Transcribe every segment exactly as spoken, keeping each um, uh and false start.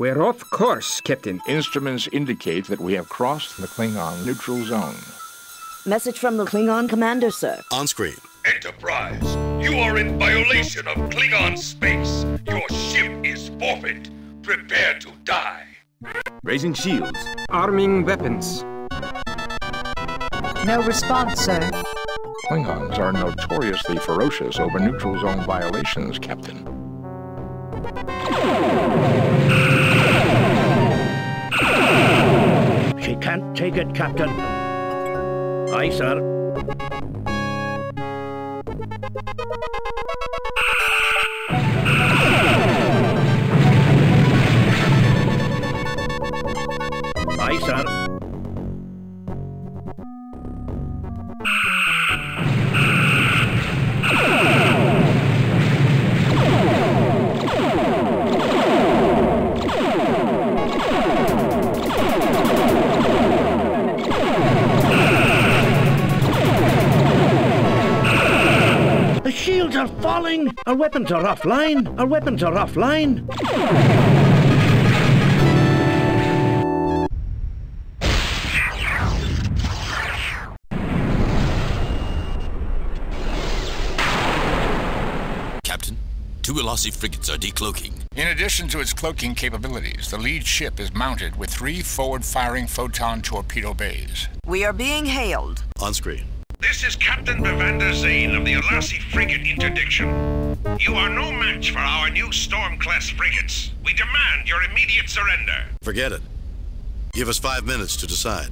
We're off course, Captain. Instruments indicate that we have crossed the Klingon neutral zone. Message from the Klingon commander, sir. On screen. Enterprise, you are in violation of Klingon space. Your ship is forfeit. Prepare to die. Raising shields. Arming weapons. No response, sir. Klingons are notoriously ferocious over neutral zone violations, Captain. She can't take it, Captain. Aye, sir. Aye, sir. The shields are falling! Our weapons are offline! Our weapons are offline! Two Elasi frigates are decloaking. In addition to its cloaking capabilities, the lead ship is mounted with three forward-firing photon torpedo bays. We are being hailed. On screen. This is Captain Bavander Zane of the Elasi frigate interdiction. You are no match for our new Storm-class frigates. We demand your immediate surrender. Forget it. Give us five minutes to decide.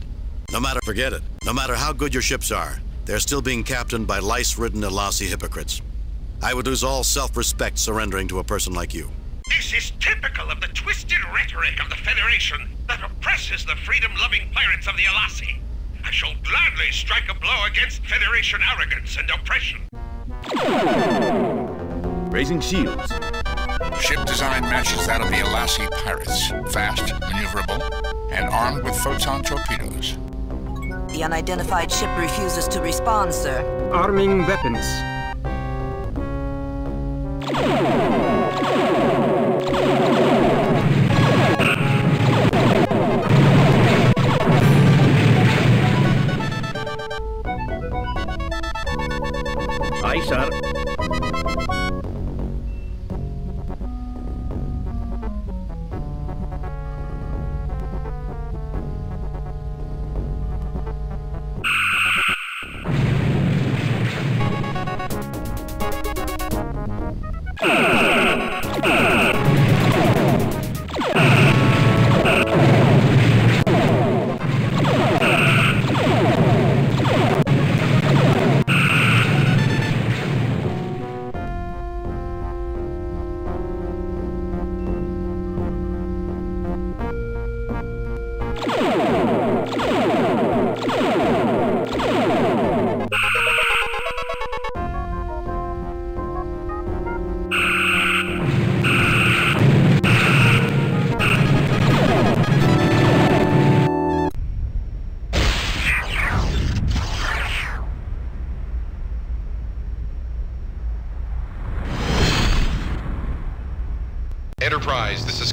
No matter, forget it. No matter how good your ships are, they're still being captained by lice-ridden Elasi hypocrites. I would lose all self-respect surrendering to a person like you. This is typical of the twisted rhetoric of the Federation that oppresses the freedom-loving pirates of the Elasi. I shall gladly strike a blow against Federation arrogance and oppression. Raising shields. Ship design matches that of the Elasi pirates. Fast, maneuverable, and armed with photon torpedoes. The unidentified ship refuses to respond, sir. Arming weapons. Aye, sir.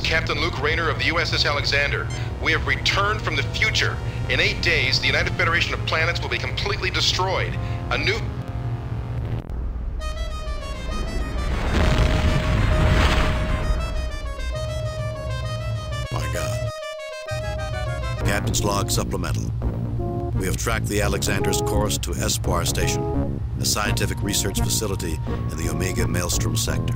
Captain Luke Rayner of the U S S Alexander. We have returned from the future. In eight days, the United Federation of Planets will be completely destroyed. A new... My God. Captain's Log Supplemental. We have tracked the Alexander's course to Espoir Station, a scientific research facility in the Omega Maelstrom sector.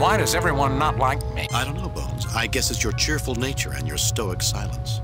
Why does everyone not like me? I don't know, Bones. I guess it's your cheerful nature and your stoic silence.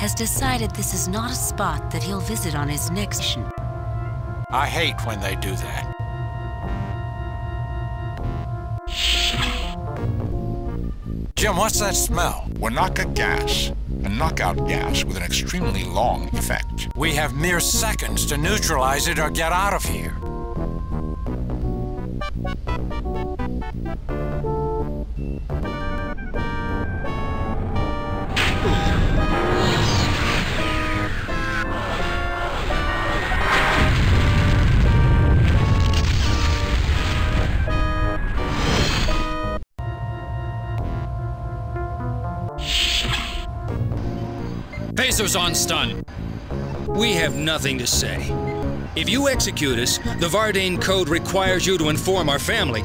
has decided this is not a spot that he'll visit on his next mission. I hate when they do that. Jim, what's that smell? Wanaka gas, a knockout gas with an extremely long effect. We have mere seconds to neutralize it or get out of here. Pesos on stun. We have nothing to say. If you execute us, the Vardaine Code requires you to inform our family.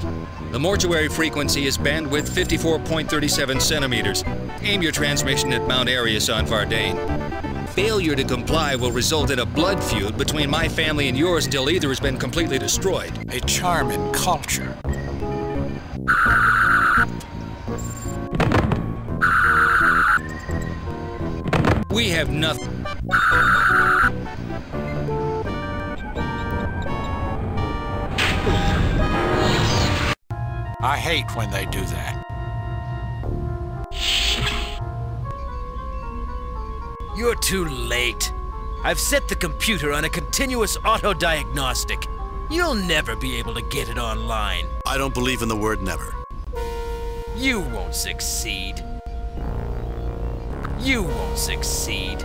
The mortuary frequency is bandwidth fifty-four point three seven centimeters. Aim your transmission at Mount Arius on Vardaine. Failure to comply will result in a blood feud between my family and yours till either has been completely destroyed. A charm in culture. We have nothing. I hate when they do that. You're too late. I've set the computer on a continuous auto-diagnostic. You'll never be able to get it online. I don't believe in the word never. You won't succeed. You won't succeed.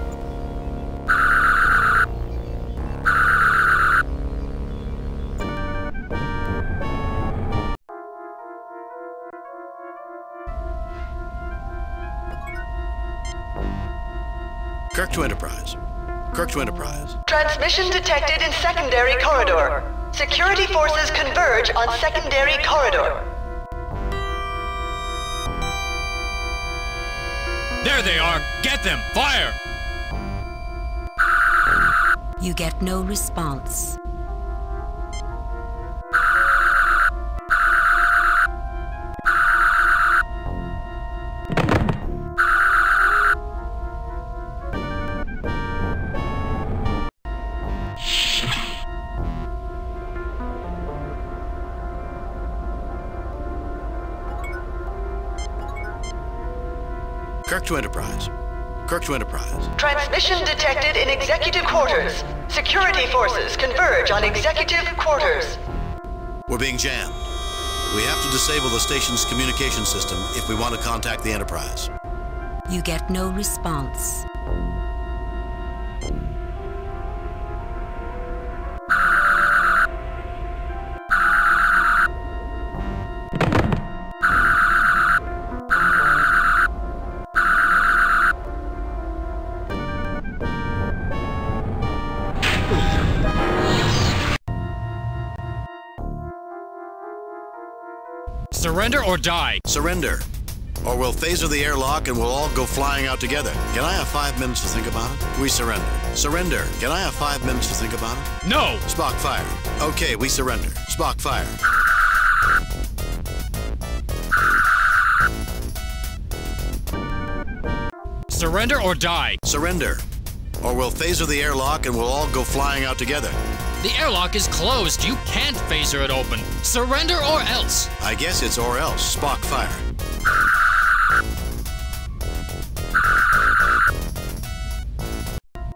Kirk to Enterprise. Kirk to Enterprise. Transmission detected in secondary corridor. Security forces converge on secondary corridor. There they are! Get them! Fire! You get no response. Kirk to Enterprise. Kirk to Enterprise. Transmission detected in executive quarters. Security forces converge on executive quarters. We're being jammed. We have to disable the station's communication system if we want to contact the Enterprise. You get no response. Surrender or die. Surrender. Or we'll phaser the airlock and we'll all go flying out together. Can I have five minutes to think about it? We surrender. Surrender. Can I have five minutes to think about it? No! Spock, fire. Okay, we surrender. Spock, fire. Surrender or die. Surrender. Or we'll phaser the airlock and we'll all go flying out together. The airlock is closed. You can't phaser it open. Surrender or else. I guess it's or else. Spock, fire.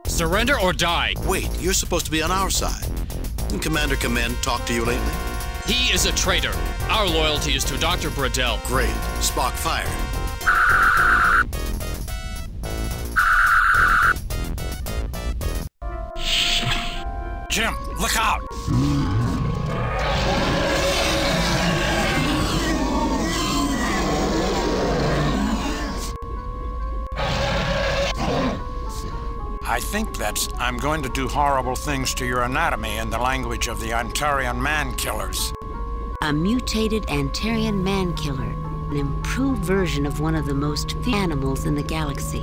Surrender or die. Wait, you're supposed to be on our side. Didn't Commander Command talk to you lately? He is a traitor. Our loyalty is to Doctor Bradell. Great. Spock, fire. Jim, look out! I think that's I'm going to do horrible things to your anatomy in the language of the Antarian Man-Killers. A mutated Antarian Man-Killer, an improved version of one of the most feared animals in the galaxy.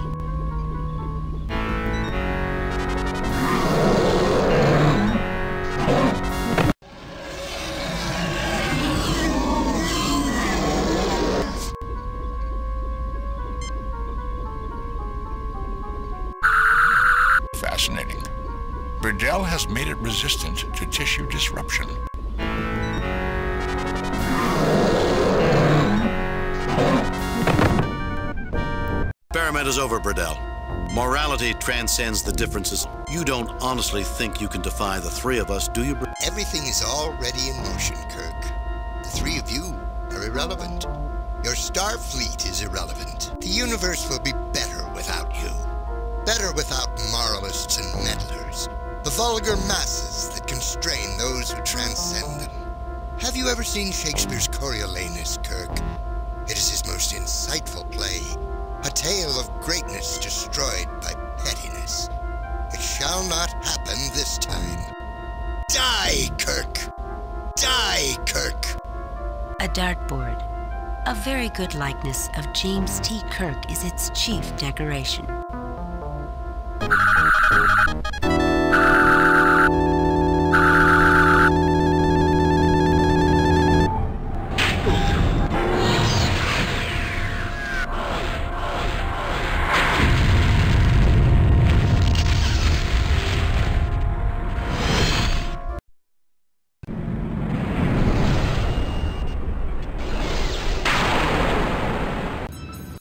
where gel has made it resistant to tissue disruption. Experiment is over, Burdell. Morality transcends the differences. You don't honestly think you can defy the three of us, do you, Burdell? Everything is already in motion, Kirk. The three of you are irrelevant. Your Starfleet is irrelevant. The universe will be better without you. Better without moralists and meddlers. The vulgar masses that constrain those who transcend them. Have you ever seen Shakespeare's Coriolanus, Kirk? It is his most insightful play. A tale of greatness destroyed by pettiness. It shall not happen this time. Die, Kirk! Die, Kirk! A dartboard. A very good likeness of James T. Kirk is its chief decoration.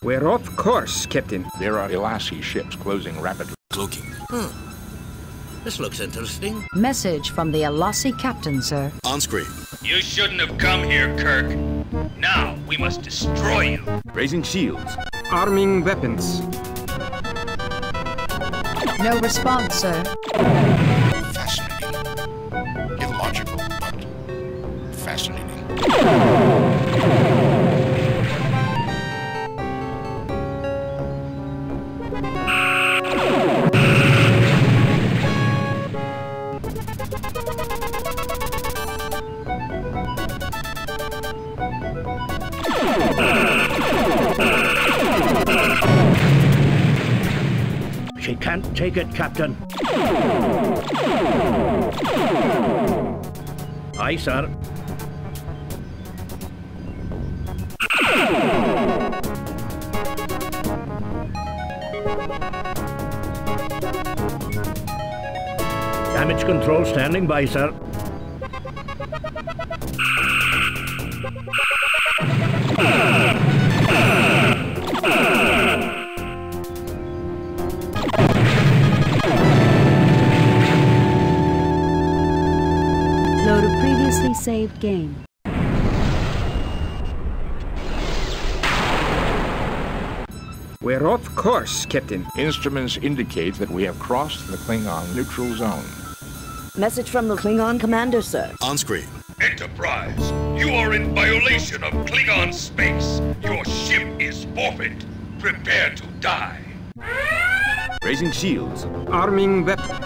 We're off course, Captain. There are Elasi ships closing rapidly. Cloaking. Hmm. This looks interesting. Message from the Elasi captain, sir. On screen. You shouldn't have come here, Kirk. Now we must destroy you. Raising shields. Arming weapons. No response, sir. Fascinating. Illogical, but fascinating. She can't take it, Captain. Aye, sir. Damage control standing by, sir. Saved game. We're off course, Captain. Instruments indicate that we have crossed the Klingon neutral zone. Message from the Klingon commander, sir. On screen. Enterprise, you are in violation of Klingon space. Your ship is forfeit. Prepare to die. Raising shields. Arming weapons.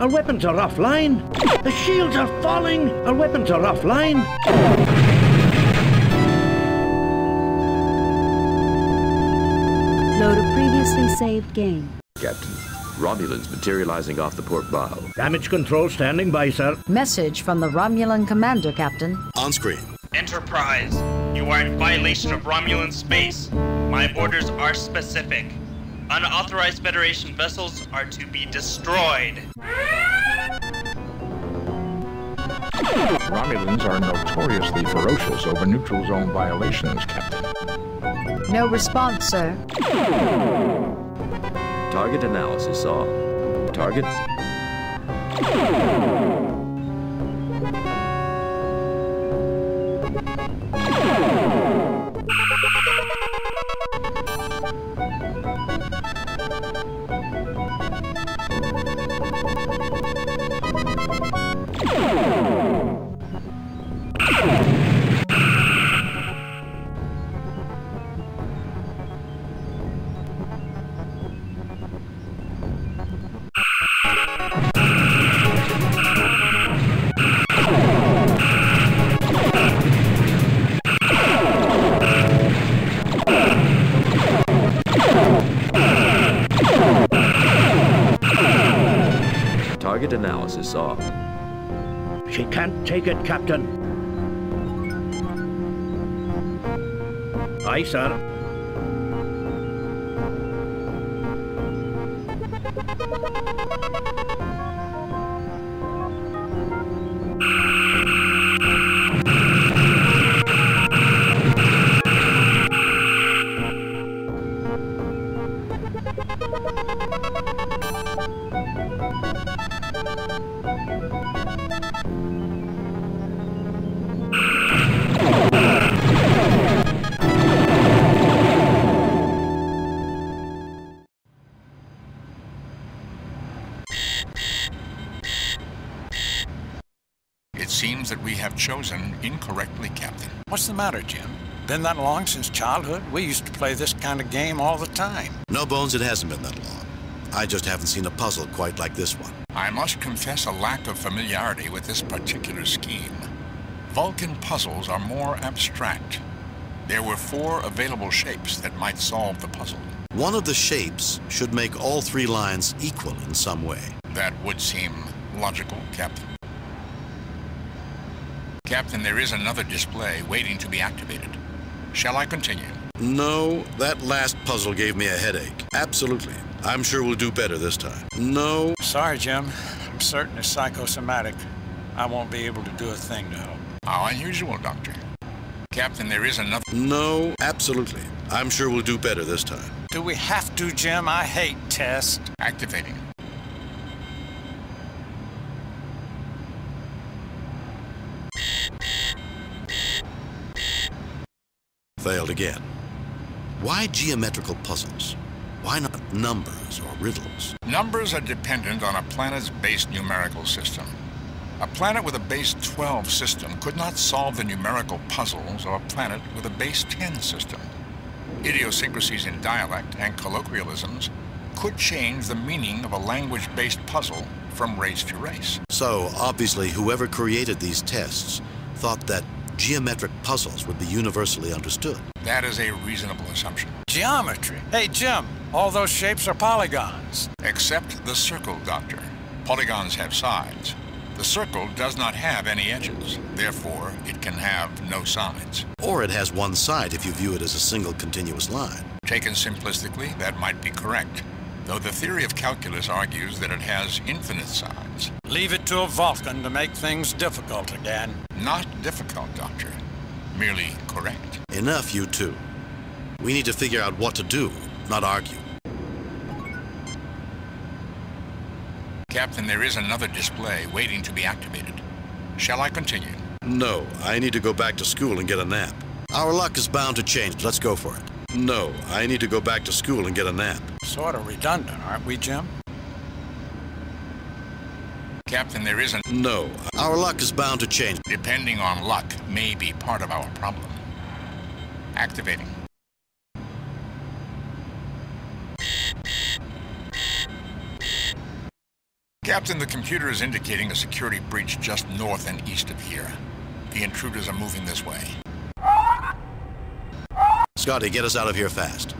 Our weapons are offline! The shields are falling! Our weapons are offline! Load a previously saved game. Captain, Romulan's materializing off the port bow. Damage control standing by, sir. Message from the Romulan commander, Captain. On screen. Enterprise, you are in violation of Romulan space. My orders are specific. Unauthorized Federation vessels are to be destroyed. Romulans are notoriously ferocious over neutral zone violations, Captain. No response, sir. Target analysis off. Target. Analysis off. She can't take it, Captain. Aye, sir. It seems that we have chosen incorrectly, Captain. What's the matter, Jim? Been that long since childhood? We used to play this kind of game all the time. No, Bones, it hasn't been that long. I just haven't seen a puzzle quite like this one. I must confess a lack of familiarity with this particular scheme. Vulcan puzzles are more abstract. There were four available shapes that might solve the puzzle. One of the shapes should make all three lines equal in some way. That would seem logical, Captain. Captain, there is another display waiting to be activated. Shall I continue? No, that last puzzle gave me a headache. Absolutely. I'm sure we'll do better this time. No. Sorry, Jim. I'm certain it's psychosomatic. I won't be able to do a thing to help. How unusual, Doctor. Captain, there is another... No, absolutely. I'm sure we'll do better this time. Do we have to, Jim? I hate tests. Activating. Failed again. Why geometrical puzzles? Why not numbers or riddles? Numbers are dependent on a planet's base numerical system. A planet with a base twelve system could not solve the numerical puzzles of a planet with a base ten system. Idiosyncrasies in dialect and colloquialisms could change the meaning of a language-based puzzle from race to race. So, obviously, whoever created these tests thought that geometric puzzles would be universally understood. That is a reasonable assumption. Geometry? Hey, Jim, all those shapes are polygons. Except the circle, Doctor. Polygons have sides. The circle does not have any edges. Therefore, it can have no sides. Or it has one side if you view it as a single continuous line. Taken simplistically, that might be correct. Though the theory of calculus argues that it has infinite sides. Leave it to a Vulcan to make things difficult again. Not difficult, Doctor. Merely correct. Enough, you two. We need to figure out what to do, not argue. Captain, there is another display waiting to be activated. Shall I continue? No, I need to go back to school and get a nap. Our luck is bound to change. Let's go for it. No, I need to go back to school and get a nap. Sort of redundant, aren't we, Jim? Captain, there isn't... No, our luck is bound to change. Depending on luck may be part of our problem. Activating. Captain, the computer is indicating a security breach just north and east of here. The intruders are moving this way. Scotty, get us out of here fast.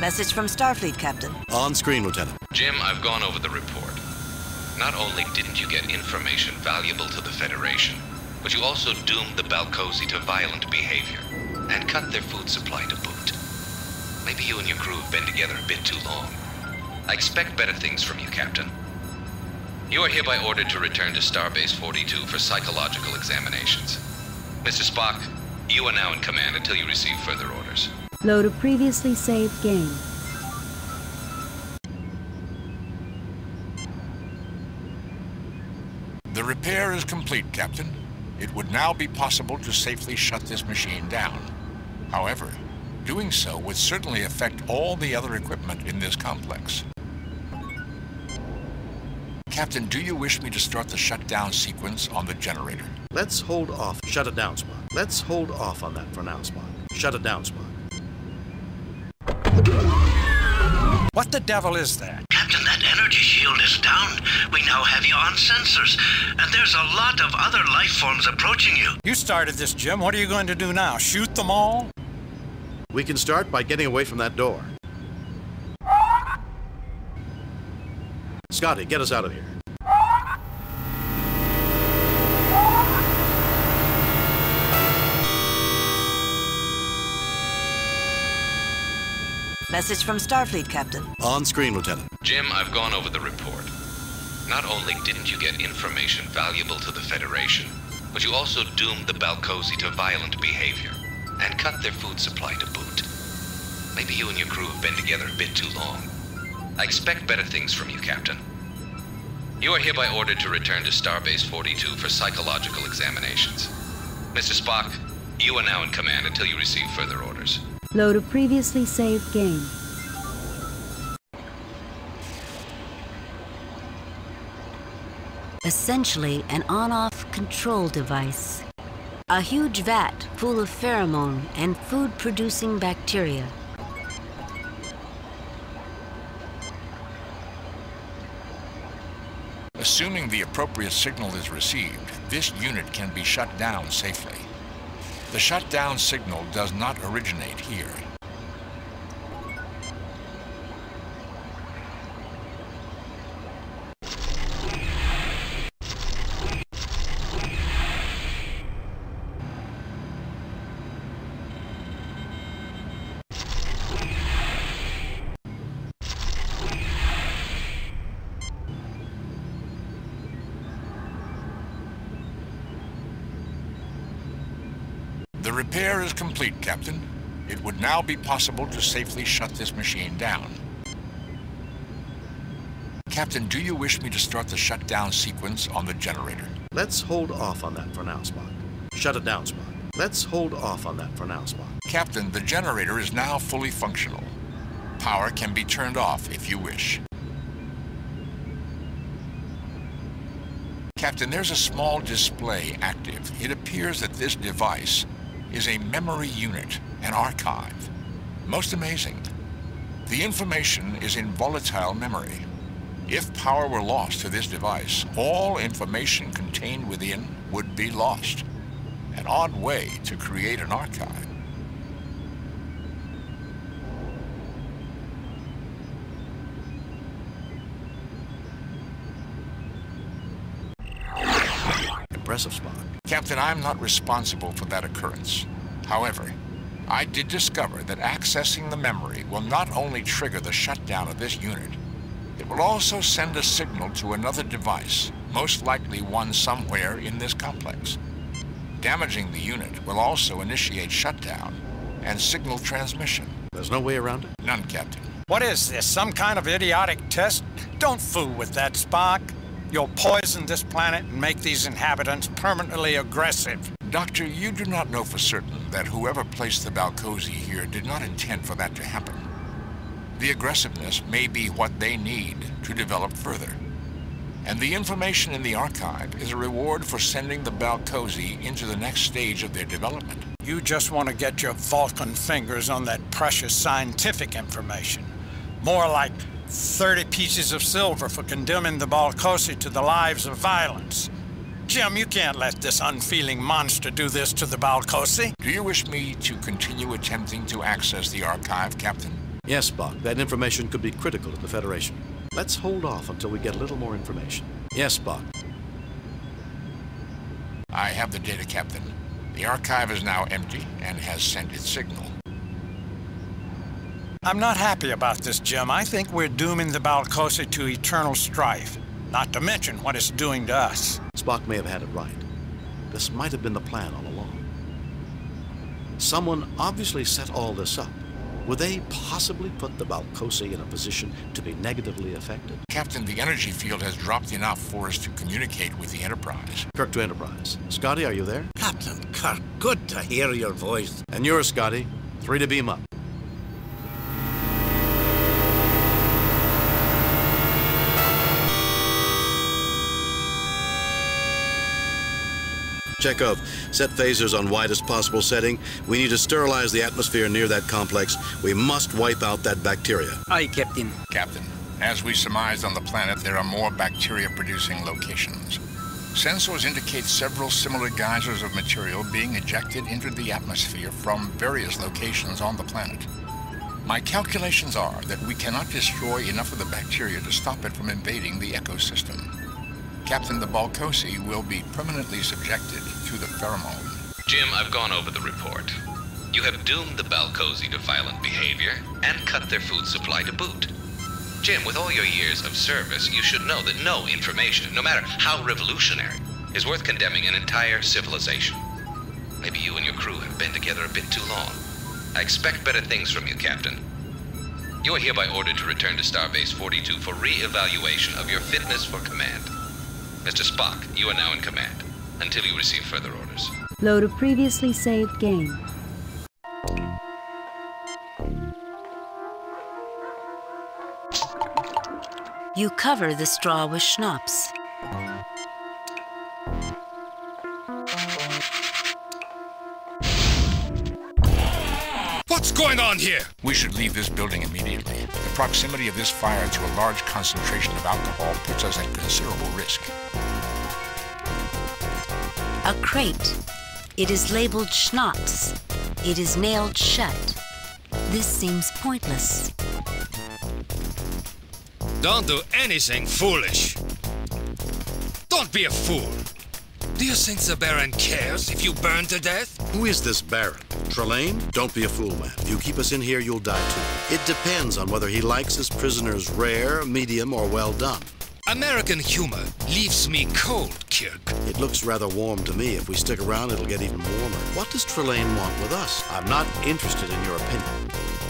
Message from Starfleet, Captain. On screen, Lieutenant. Jim, I've gone over the report. Not only didn't you get information valuable to the Federation, but you also doomed the Balkozy to violent behavior and cut their food supply to boot. Maybe you and your crew have been together a bit too long. I expect better things from you, Captain. You are hereby ordered to return to Starbase forty-two for psychological examinations. Mister Spock, you are now in command until you receive further orders. Load a previously saved game. The repair is complete, Captain. It would now be possible to safely shut this machine down. However, doing so would certainly affect all the other equipment in this complex. Captain, do you wish me to start the shutdown sequence on the generator? Let's hold off. Shut it down, Spock. Let's hold off on that for now, Spock. Shut it down, Spock. What the devil is that? Captain, that energy shield is down. We now have you on sensors, and there's a lot of other life forms approaching you. You started this, Jim. What are you going to do now? Shoot them all? We can start by getting away from that door. Scotty, get us out of here. Message from Starfleet, Captain. On screen, Lieutenant. Jim, I've gone over the report. Not only didn't you get information valuable to the Federation, but you also doomed the Balkozy to violent behavior and cut their food supply to boot. Maybe you and your crew have been together a bit too long. I expect better things from you, Captain. You are hereby ordered to return to Starbase forty-two for psychological examinations. Mister Spock, you are now in command until you receive further orders. Load a previously saved game. Essentially an on-off control device. A huge vat full of pheromone and food-producing bacteria. Assuming the appropriate signal is received, this unit can be shut down safely. The shutdown signal does not originate here. Complete, Captain. It would now be possible to safely shut this machine down. Captain, do you wish me to start the shutdown sequence on the generator? Let's hold off on that for now, Spock. Shut it down, Spock. Let's hold off on that for now, Spock. Captain, the generator is now fully functional. Power can be turned off if you wish. Captain, there's a small display active. It appears that this device is a memory unit, an archive. Most amazing. The information is in volatile memory. If power were lost to this device, all information contained within would be lost. An odd way to create an archive. Impressive, Spock. Captain, I'm not responsible for that occurrence. However, I did discover that accessing the memory will not only trigger the shutdown of this unit, it will also send a signal to another device, most likely one somewhere in this complex. Damaging the unit will also initiate shutdown and signal transmission. There's no way around it? None, Captain. What is this, some kind of idiotic test? Don't fool with that, Spock. You'll poison this planet and make these inhabitants permanently aggressive. Doctor, you do not know for certain that whoever placed the Balkozy here did not intend for that to happen. The aggressiveness may be what they need to develop further. And the information in the archive is a reward for sending the Balkozy into the next stage of their development. You just want to get your Vulcan fingers on that precious scientific information. More like thirty pieces of silver for condemning the Balcosi to the lives of violence. Jim, you can't let this unfeeling monster do this to the Balcosi. Do you wish me to continue attempting to access the archive, Captain? Yes, Spock. That information could be critical to the Federation. Let's hold off until we get a little more information. Yes, Spock. I have the data, Captain. The archive is now empty and has sent its signal. I'm not happy about this, Jim. I think we're dooming the Balcosi to eternal strife, not to mention what it's doing to us. Spock may have had it right. This might have been the plan all along. Someone obviously set all this up. Would they possibly put the Balcosi in a position to be negatively affected? Captain, the energy field has dropped enough for us to communicate with the Enterprise. Kirk to Enterprise. Scotty, are you there? Captain Kirk, good to hear your voice. And yours, Scotty. Three to beam up. Chekhov, set phasers on widest possible setting. We need to sterilize the atmosphere near that complex. We must wipe out that bacteria. Aye, Captain. Captain, as we surmised on the planet, there are more bacteria-producing locations. Sensors indicate several similar geysers of material being ejected into the atmosphere from various locations on the planet. My calculations are that we cannot destroy enough of the bacteria to stop it from invading the ecosystem. Captain, the Balcosi will be permanently subjected to the pheromone. Jim, I've gone over the report. You have doomed the Balcosi to violent behavior and cut their food supply to boot. Jim, with all your years of service, you should know that no information, no matter how revolutionary, is worth condemning an entire civilization. Maybe you and your crew have been together a bit too long. I expect better things from you, Captain. You are hereby ordered to return to Starbase forty-two for re-evaluation of your fitness for command. Mister Spock, you are now in command, until you receive further orders. Load a previously saved game. You cover the straw with schnapps. What's going on here? We should leave this building immediately. The proximity of this fire to a large concentration of alcohol puts us at considerable risk. A crate. It is labeled schnapps. It is nailed shut. This seems pointless. Don't do anything foolish. Don't be a fool. Do you think the Baron cares if you burn to death? Who is this Baron? Trelane? Don't be a fool, man. If you keep us in here, you'll die too. It depends on whether he likes his prisoners rare, medium, or well done. American humor leaves me cold, Kirk. It looks rather warm to me. If we stick around, it'll get even warmer. What does Trelane want with us? I'm not interested in your opinion.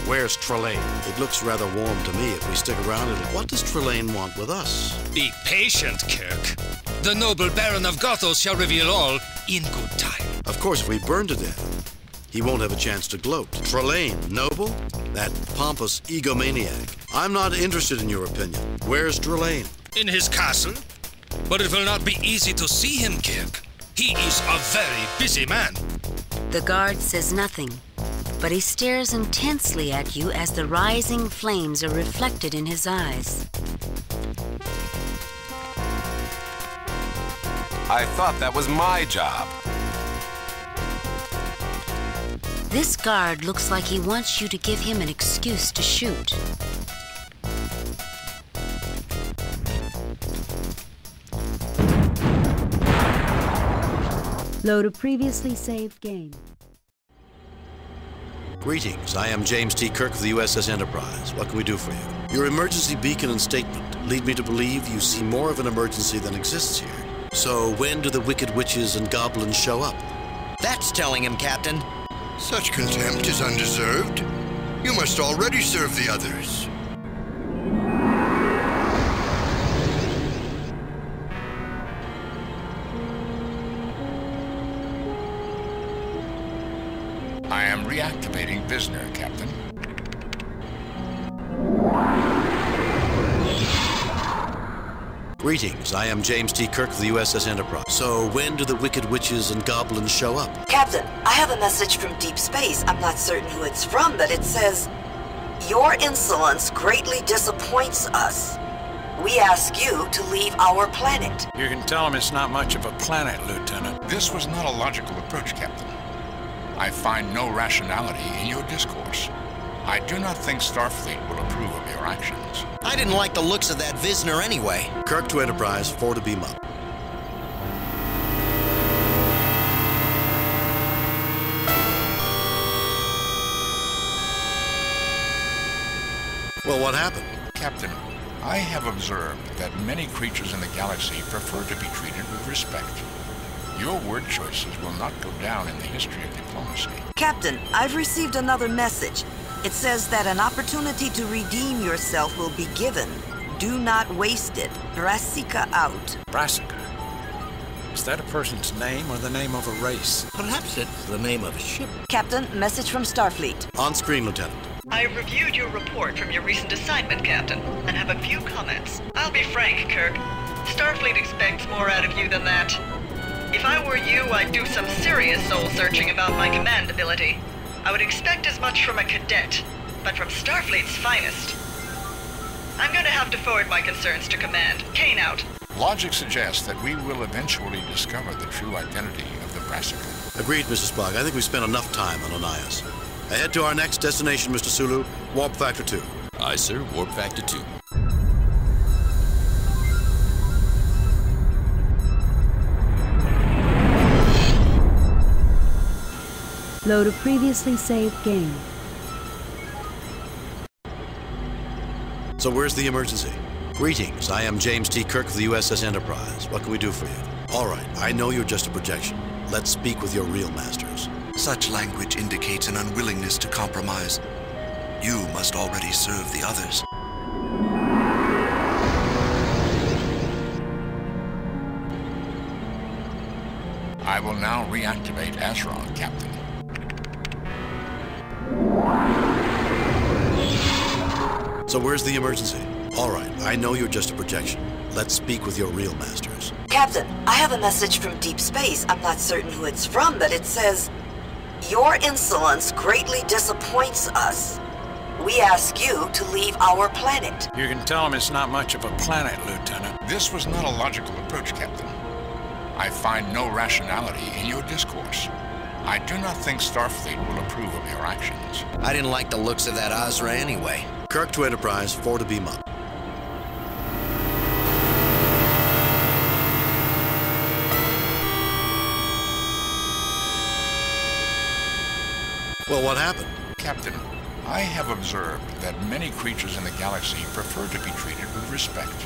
Where's Trelane? It looks rather warm to me. If we stick around, it'll... What does Trelane want with us? Be patient, Kirk. The noble Baron of Gothos shall reveal all in good time. Of course, if we burn to death, he won't have a chance to gloat. Trelane, noble? That pompous egomaniac. I'm not interested in your opinion. Where's Trelane? In his castle. But it will not be easy to see him, Kirk. He is a very busy man. The guard says nothing, but he stares intensely at you as the rising flames are reflected in his eyes. I thought that was my job. This guard looks like he wants you to give him an excuse to shoot. Load a previously saved game. Greetings, I am James T. Kirk of the U S S Enterprise. What can we do for you? Your emergency beacon and statement lead me to believe you see more of an emergency than exists here. So when do the wicked witches and goblins show up? That's telling him, Captain. Such contempt is undeserved. You must already serve the others. I am reactivating Visner, Captain. Greetings, I am James T. Kirk of the U S S Enterprise. So when do the wicked witches and goblins show up? Captain, I have a message from deep space. I'm not certain who it's from, but it says, "Your insolence greatly disappoints us. We ask you to leave our planet." You can tell him it's not much of a planet, Lieutenant. This was not a logical approach, Captain. I find no rationality in your discourse. I do not think Starfleet will approve of your actions. I didn't like the looks of that Visner anyway. Kirk to Enterprise, four to beam up. Well, what happened? Captain, I have observed that many creatures in the galaxy prefer to be treated with respect. Your word choices will not go down in the history of diplomacy. Captain, I've received another message. It says that an opportunity to redeem yourself will be given. Do not waste it. Brassica out. Brassica? Is that a person's name or the name of a race? Perhaps it's the name of a ship. Captain, message from Starfleet. On screen, Lieutenant. I reviewed your report from your recent assignment, Captain, and have a few comments. I'll be frank, Kirk. Starfleet expects more out of you than that. If I were you, I'd do some serious soul-searching about my command ability. I would expect as much from a cadet, but from Starfleet's finest. I'm going to have to forward my concerns to command. Kane out. Logic suggests that we will eventually discover the true identity of the Brassica. Agreed, Missus Spock. I think we've spent enough time on Onias. Ahead to our next destination, Mister Sulu. Warp Factor two. Aye, sir. Warp Factor two. Load a previously saved game. So where's the emergency? Greetings, I am James T. Kirk of the U S S Enterprise. What can we do for you? All right, I know you're just a projection. Let's speak with your real masters. Such language indicates an unwillingness to compromise. You must already serve the others. I will now reactivate Asheron, Captain. So where's the emergency? All right, I know you're just a projection. Let's speak with your real masters. Captain, I have a message from deep space. I'm not certain who it's from, but it says, "Your insolence greatly disappoints us. We ask you to leave our planet." You can tell him it's not much of a planet, Lieutenant. This was not a logical approach, Captain. I find no rationality in your discourse. I do not think Starfleet will approve of your actions. I didn't like the looks of that Azra anyway. Kirk to Enterprise, four to beam up. Well, what happened? Captain, I have observed that many creatures in the galaxy prefer to be treated with respect.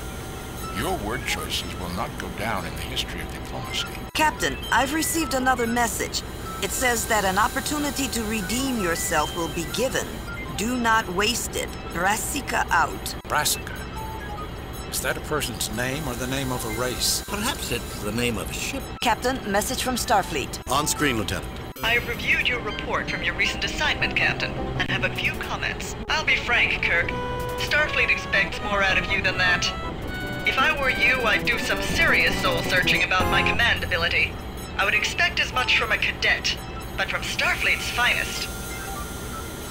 Your word choices will not go down in the history of diplomacy. Captain, I've received another message. It says that an opportunity to redeem yourself will be given. Do not waste it. Brassica out. Brassica? Is that a person's name or the name of a race? Perhaps it's the name of a ship. Captain, message from Starfleet. On screen, Lieutenant. I have reviewed your report from your recent assignment, Captain, and have a few comments. I'll be frank, Kirk. Starfleet expects more out of you than that. If I were you, I'd do some serious soul-searching about my command ability. I would expect as much from a cadet, but from Starfleet's finest.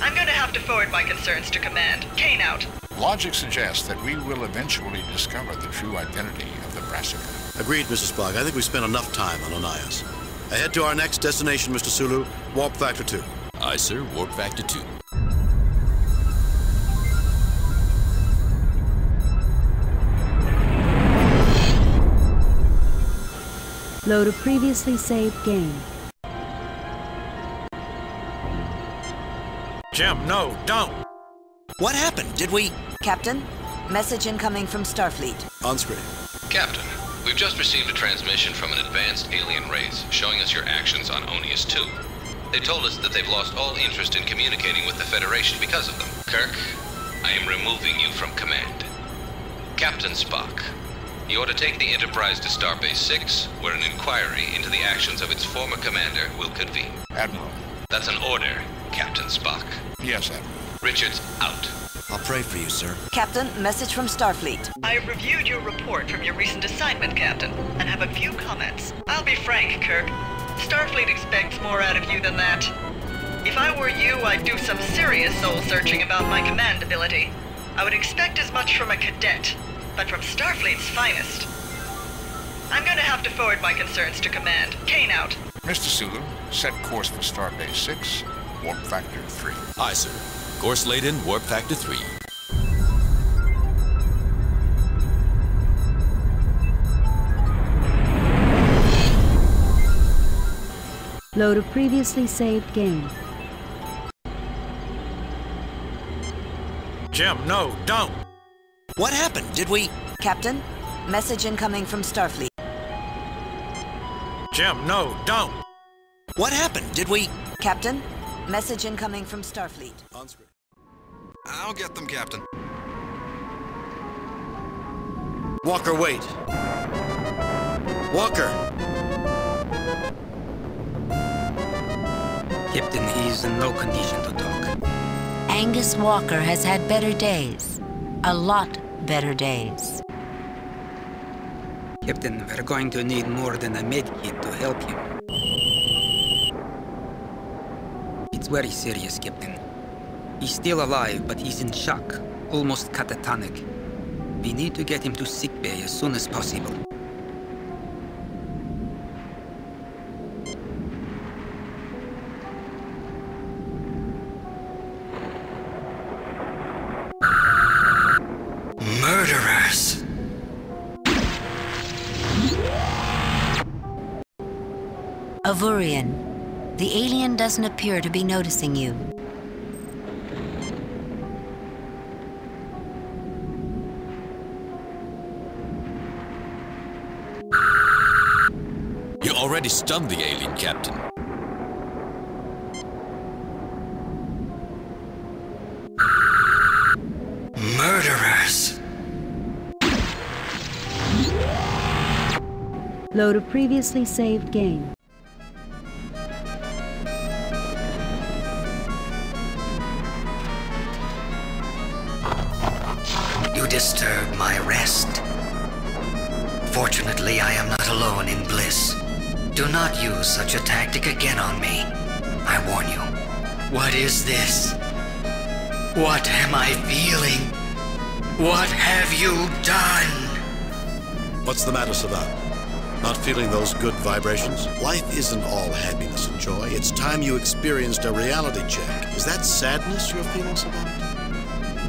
I'm going to have to forward my concerns to command. Kane out. Logic suggests that we will eventually discover the true identity of the Brassica. Agreed, Missus Spock. I think we spent enough time on Onias. Ahead to our next destination, Mister Sulu. Warp Factor two. Aye, sir. Warp Factor two. Load a previously saved game. Jim, no, don't! What happened? Did we... Captain, message incoming from Starfleet. On screen. Captain. We've just received a transmission from an advanced alien race showing us your actions on Onias two. They told us that they've lost all interest in communicating with the Federation because of them. Kirk, I am removing you from command. Captain Spock, you are to take the Enterprise to Starbase six, where an inquiry into the actions of its former commander will convene. Admiral. That's an order, Captain Spock. Yes, Admiral. Richards, out. I'll pray for you, sir. Captain, message from Starfleet. I have reviewed your report from your recent assignment, Captain, and have a few comments. I'll be frank, Kirk. Starfleet expects more out of you than that. If I were you, I'd do some serious soul-searching about my command ability. I would expect as much from a cadet, but from Starfleet's finest. I'm going to have to forward my concerns to command. Kane out. Mister Sulu, set course for Starbase six, Warp Factor three. Aye, sir. Course laid in Warp Factor three. Load a previously saved game. Jim, no, don't! What happened? Did we... Captain, message incoming from Starfleet. Jim, no, don't! What happened? Did we... Captain, message incoming from Starfleet. On screen. I'll get them, Captain. Walker, wait. Walker! Captain, he is in no condition to talk. Angus Walker has had better days. A lot better days. Captain, we're going to need more than a medkit to help him. It's very serious, Captain. He's still alive, but he's in shock, almost catatonic. We need to get him to sickbay as soon as possible. Murderers! Avurian. The alien doesn't appear to be noticing you. You already stunned the alien, Captain. Murderers! Load a previously saved game. Fortunately, I am not alone in bliss. Do not use such a tactic again on me. I warn you. What is this? What am I feeling? What have you done? What's the matter, Savant? Not feeling those good vibrations? Life isn't all happiness and joy. It's time you experienced a reality check. Is that sadness you're feeling, Savant?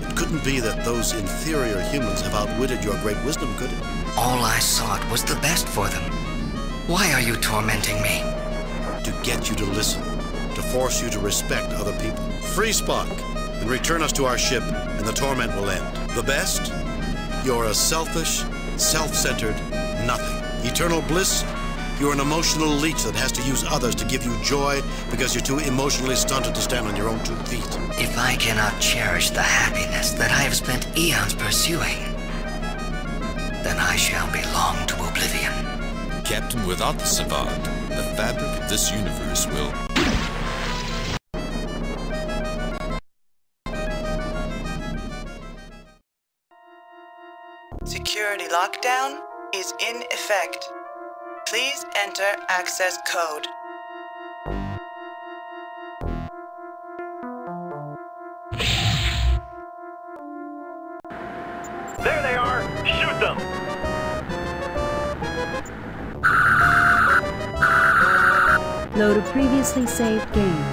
It couldn't be that those inferior humans have outwitted your great wisdom, could it? All I sought was the best for them. Why are you tormenting me? To get you to listen. To force you to respect other people. Free Spock, and return us to our ship, and the torment will end. The best? You're a selfish, self-centered nothing. Eternal bliss? You're an emotional leech that has to use others to give you joy because you're too emotionally stunted to stand on your own two feet. If I cannot cherish the happiness that I have spent eons pursuing, then I shall belong to oblivion. Captain, without the Savant, the fabric of this universe will... Security lockdown is in effect. Please enter access code. There they are! Shoot them! Load a previously saved game.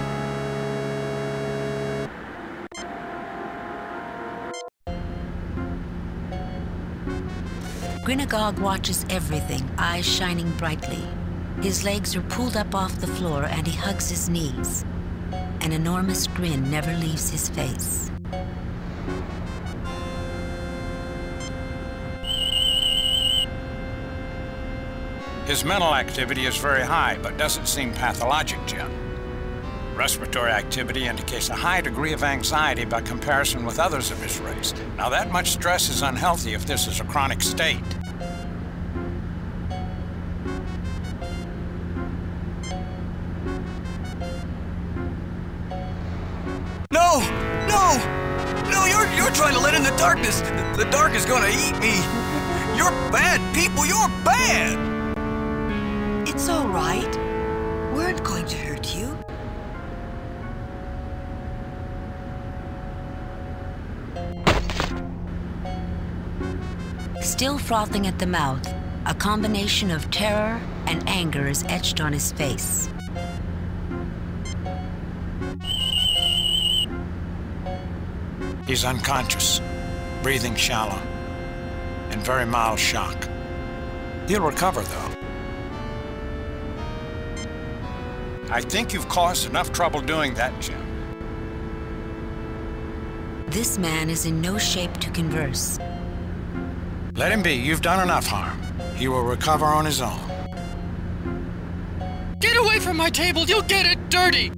Grinagog watches everything, eyes shining brightly. His legs are pulled up off the floor and he hugs his knees. An enormous grin never leaves his face. His mental activity is very high, but doesn't seem pathologic, Jim. Respiratory activity indicates a high degree of anxiety by comparison with others of his race. Now, that much stress is unhealthy if this is a chronic state. No! No! No, you're, you're trying to let in the darkness! The dark is gonna eat me! You're bad people! You're bad! It's all right. We aren't going to hurt you. Still frothing at the mouth, a combination of terror and anger is etched on his face. He's unconscious, breathing shallow, in very mild shock. He'll recover, though. I think you've caused enough trouble doing that, Jim. This man is in no shape to converse. Let him be. You've done enough harm. He will recover on his own. Get away from my table! You'll get it dirty!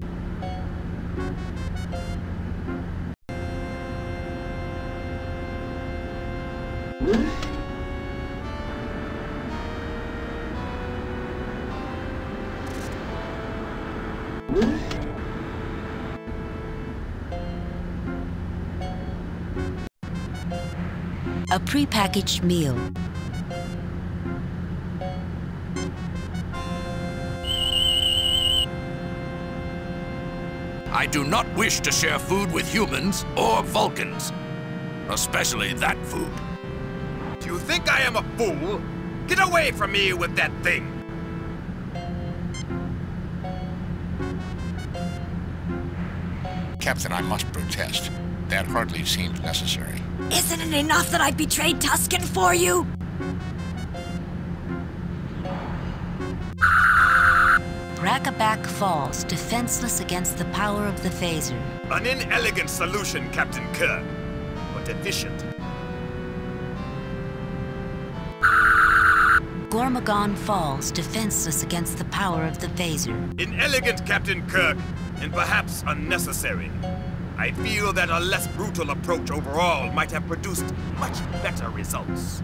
A prepackaged meal. I do not wish to share food with humans or Vulcans. Especially that food. Do you think I am a fool? Get away from me with that thing! Captain, I must protest. That hardly seems necessary. Isn't it enough that I betrayed Tuscan for you? Brakabak falls, defenseless against the power of the phaser. An inelegant solution, Captain Kerr, but efficient. Gormagon falls, defenseless against the power of the phaser. Inelegant, Captain Kirk, and perhaps unnecessary. I feel that a less brutal approach overall might have produced much better results.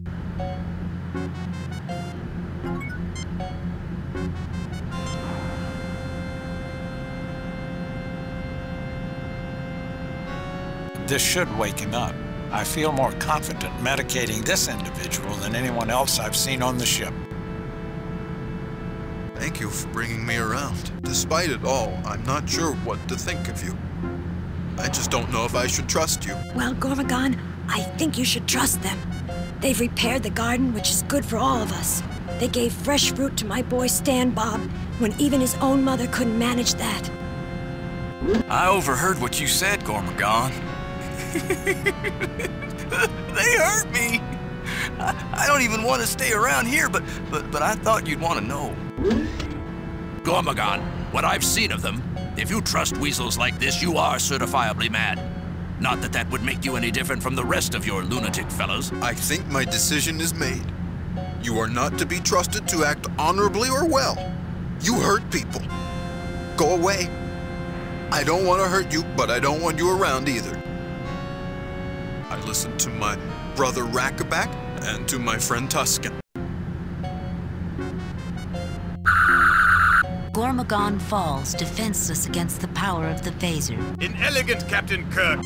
This should wake him up. I feel more confident medicating this individual than anyone else I've seen on the ship. Thank you for bringing me around. Despite it all, I'm not sure what to think of you. I just don't know if I should trust you. Well, Gormagon, I think you should trust them. They've repaired the garden, which is good for all of us. They gave fresh fruit to my boy Stan Bob, when even his own mother couldn't manage that. I overheard what you said, Gormagon. They hurt me! I, I don't even want to stay around here, but, but, but I thought you'd want to know. Gormagon, what I've seen of them, if you trust weasels like this, you are certifiably mad. Not that that would make you any different from the rest of your lunatic fellows. I think my decision is made. You are not to be trusted to act honorably or well. You hurt people. Go away. I don't want to hurt you, but I don't want you around either. I listened to my brother Brakabak and to my friend Tuscan. Gormagon falls defenseless against the power of the phaser. Inelegant, Captain Kirk!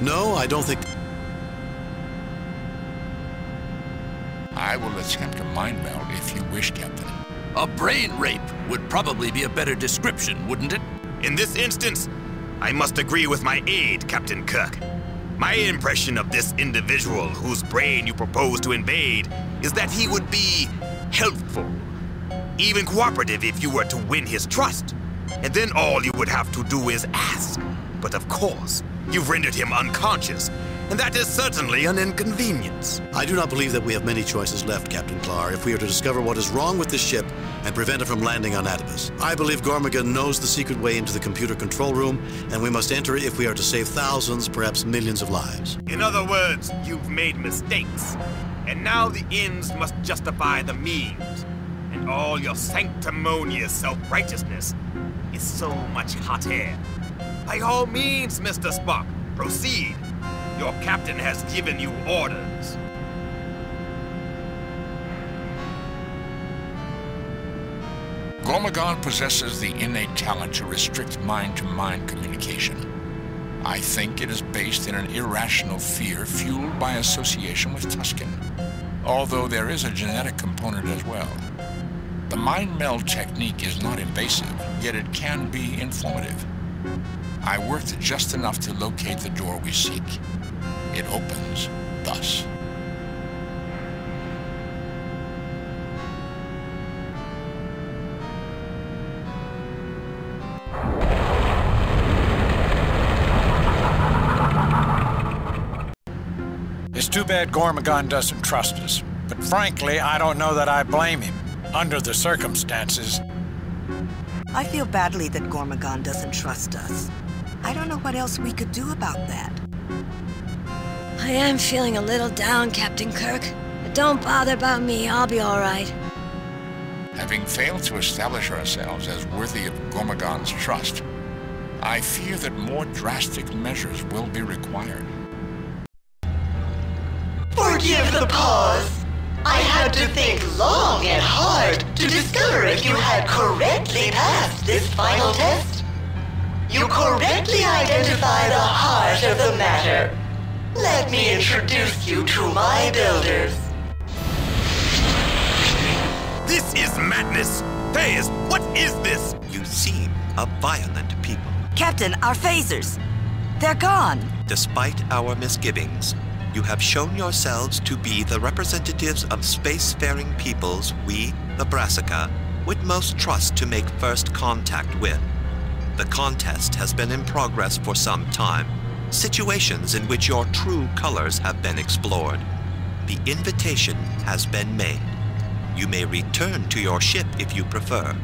No, I don't think... I will attempt a mind meld if you wish, Captain. A brain rape would probably be a better description, wouldn't it? In this instance, I must agree with my aide, Captain Kirk. My impression of this individual whose brain you propose to invade is that he would be helpful, even cooperative if you were to win his trust. And then all you would have to do is ask. But of course, you've rendered him unconscious, and that is certainly an inconvenience. I do not believe that we have many choices left, Captain Klaar, if we are to discover what is wrong with the ship and prevent it from landing on Atibus. I believe Gormagon knows the secret way into the computer control room, and we must enter it if we are to save thousands, perhaps millions of lives. In other words, you've made mistakes, and now the ends must justify the means, and all your sanctimonious self-righteousness is so much hot air. By all means, Mister Spock, proceed. Your captain has given you orders. Gormagon possesses the innate talent to restrict mind-to-mind communication. I think it is based in an irrational fear fueled by association with Tuscan, although there is a genetic component as well. The mind meld technique is not invasive, yet it can be informative. I worked just enough to locate the door we seek. It opens thus. It's too bad Gormagon doesn't trust us, but frankly, I don't know that I blame him, under the circumstances. I feel badly that Gormagon doesn't trust us. I don't know what else we could do about that. I am feeling a little down, Captain Kirk. But don't bother about me, I'll be all right. Having failed to establish ourselves as worthy of Gormagon's trust, I fear that more drastic measures will be required. Forgive the pause! I had to think long and hard to discover if you had correctly passed this final test. You correctly identify the heart of the matter. Let me introduce you to my builders. This is madness! Phase, what is this? You seem a violent people. Captain, our phasers! They're gone! Despite our misgivings, you have shown yourselves to be the representatives of spacefaring peoples we, the Brassica, would most trust to make first contact with. The contest has been in progress for some time, situations in which your true colors have been explored. The invitation has been made. You may return to your ship if you prefer,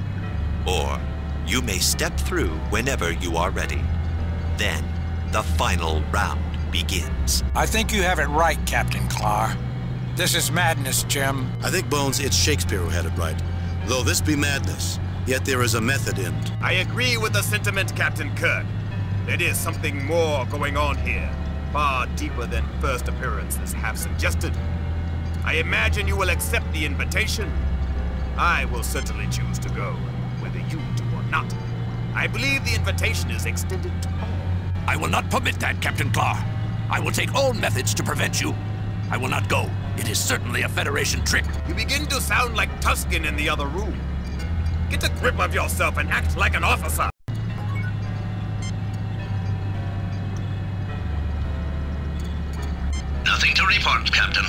or you may step through whenever you are ready. Then, the final round begins. I think you have it right, Captain Klaar. This is madness, Jim. I think, Bones, it's Shakespeare who had it right. Though this be madness, yet there is a method in it. I agree with the sentiment, Captain Kirk. There is something more going on here, far deeper than first appearances have suggested. I imagine you will accept the invitation. I will certainly choose to go, whether you do or not. I believe the invitation is extended to all. I will not permit that, Captain Klaar. I will take all methods to prevent you. I will not go. It is certainly a Federation trick. You begin to sound like Tuscan in the other room. Get a grip of yourself and act like an officer. Nothing to report, Captain.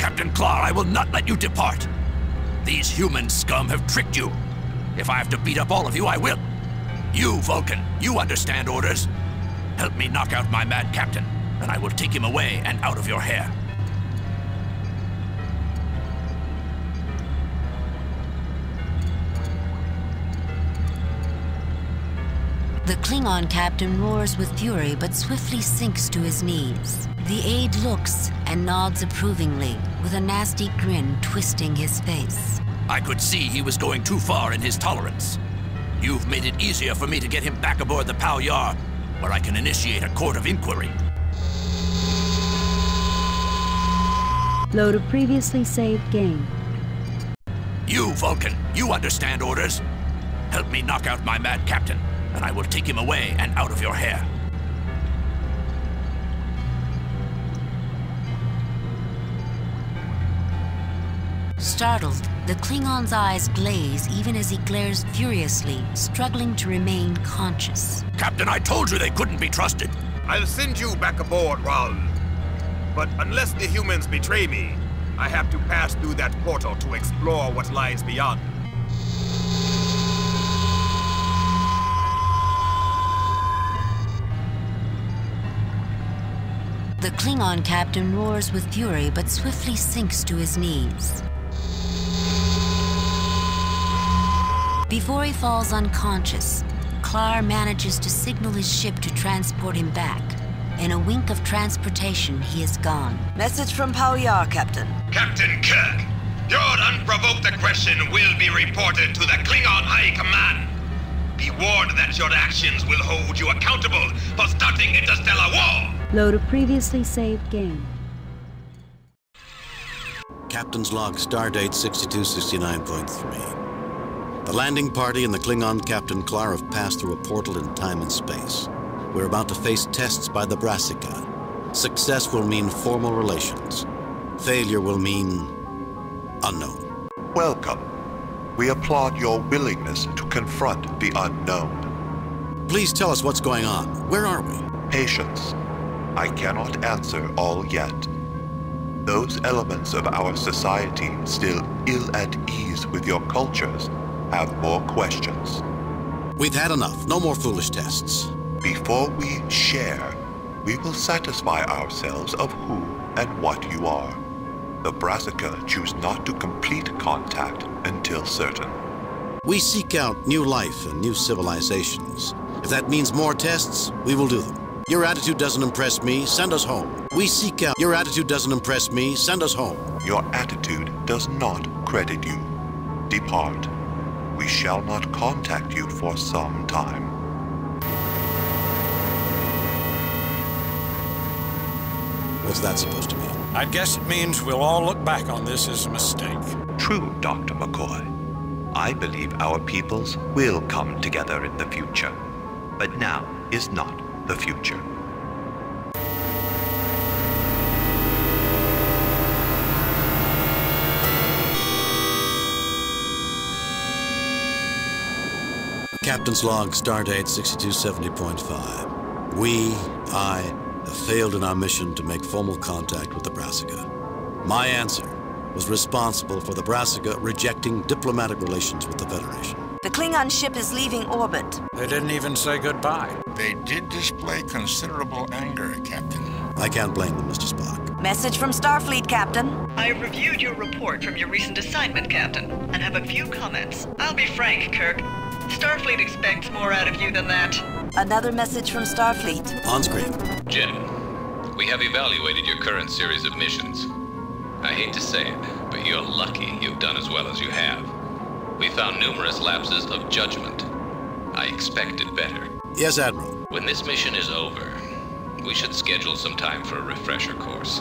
Captain Klaar, I will not let you depart. These human scum have tricked you. If I have to beat up all of you, I will. You, Vulcan, you understand orders. Help me knock out my mad captain, and I will take him away and out of your hair. The Klingon captain roars with fury, but swiftly sinks to his knees. The aide looks and nods approvingly, with a nasty grin twisting his face. I could see he was going too far in his tolerance. You've made it easier for me to get him back aboard the Pau Yar, where I can initiate a court of inquiry. Load a previously saved game. You, Vulcan, you understand orders. Help me knock out my mad captain, and I will take him away and out of your hair. Startled, the Klingon's eyes glaze even as he glares furiously, struggling to remain conscious. Captain, I told you they couldn't be trusted. I'll send you back aboard, Ral. But unless the humans betray me, I have to pass through that portal to explore what lies beyond. The Klingon captain roars with fury, but swiftly sinks to his knees. Before he falls unconscious, Klaar manages to signal his ship to transport him back. In a wink of transportation, he is gone. Message from Pau Yar, Captain. Captain Kirk, your unprovoked aggression will be reported to the Klingon High Command. Be warned that your actions will hold you accountable for starting interstellar war! Load a previously saved game. Captain's log, stardate sixty-two sixty-nine point three. The landing party and the Klingon Captain Klaar have passed through a portal in time and space. We're about to face tests by the Brassica. Success will mean formal relations. Failure will mean unknown. Welcome. We applaud your willingness to confront the unknown. Please tell us what's going on. Where are we? Patience. I cannot answer all yet. Those elements of our society still ill at ease with your cultures have more questions. We've had enough. No more foolish tests. Before we share, we will satisfy ourselves of who and what you are. The Brassica choose not to complete contact until certain. We seek out new life and new civilizations. If that means more tests, we will do them. Your attitude doesn't impress me. Send us home. We seek out... Your attitude doesn't impress me. Send us home. Your attitude does not credit you. Depart. We shall not contact you for some time. What's that supposed to mean? I guess it means we'll all look back on this as a mistake. True, Doctor McCoy. I believe our peoples will come together in the future. But now is not the future. Captain's log, stardate sixty-two seventy point five. We, I... have failed in our mission to make formal contact with the Brassica. My answer was responsible for the Brassica rejecting diplomatic relations with the Federation. The Klingon ship is leaving orbit. They didn't even say goodbye. They did display considerable anger, Captain. I can't blame them, Mister Spock. Message from Starfleet, Captain. I reviewed your report from your recent assignment, Captain, and have a few comments. I'll be frank, Kirk. Starfleet expects more out of you than that. Another message from Starfleet. On screen. Jen, we have evaluated your current series of missions. I hate to say it, but you're lucky you've done as well as you have. We found numerous lapses of judgment. I expected better. Yes, Admiral. When this mission is over, we should schedule some time for a refresher course.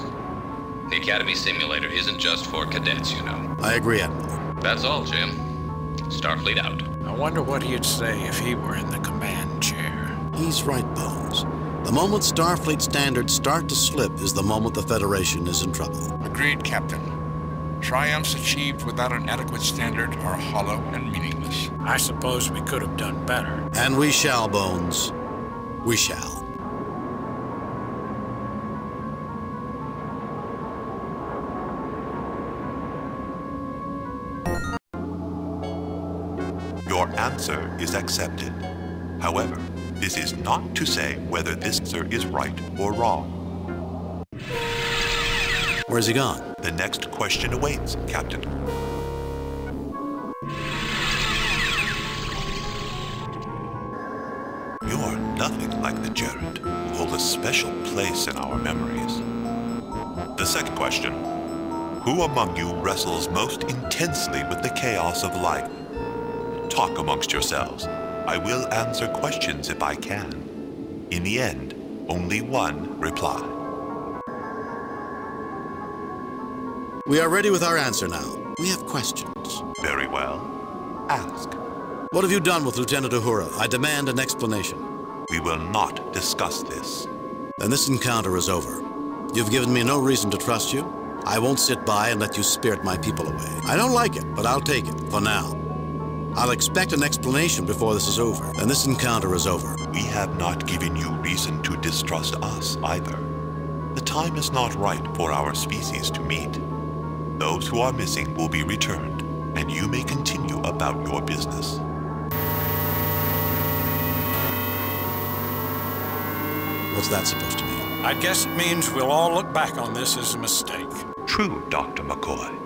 The Academy Simulator isn't just for cadets, you know. I agree, Admiral. That's all, Jim. Starfleet out. I wonder what he'd say if he were in the command chair. He's right, Bones. The moment Starfleet standards start to slip is the moment the Federation is in trouble. Agreed, Captain. Triumphs achieved without an adequate standard are hollow and meaningless. I suppose we could have done better. And we shall, Bones. We shall. Your answer is accepted. However, this is not to say whether this answer is right or wrong. Where's he gone? The next question awaits, Captain. You're nothing like the Jerad. You hold a special place in our memories. The second question. Who among you wrestles most intensely with the chaos of life? Talk amongst yourselves. I will answer questions if I can. In the end, only one reply. We are ready with our answer now. We have questions. Very well. Ask. What have you done with Lieutenant Uhura? I demand an explanation. We will not discuss this. Then this encounter is over. You've given me no reason to trust you. I won't sit by and let you spirit my people away. I don't like it, but I'll take it, for now. I'll expect an explanation before this is over. Then this encounter is over. We have not given you reason to distrust us, either. The time is not right for our species to meet. Those who are missing will be returned, and you may continue about your business. What's that supposed to mean? I guess it means we'll all look back on this as a mistake. True, Doctor McCoy.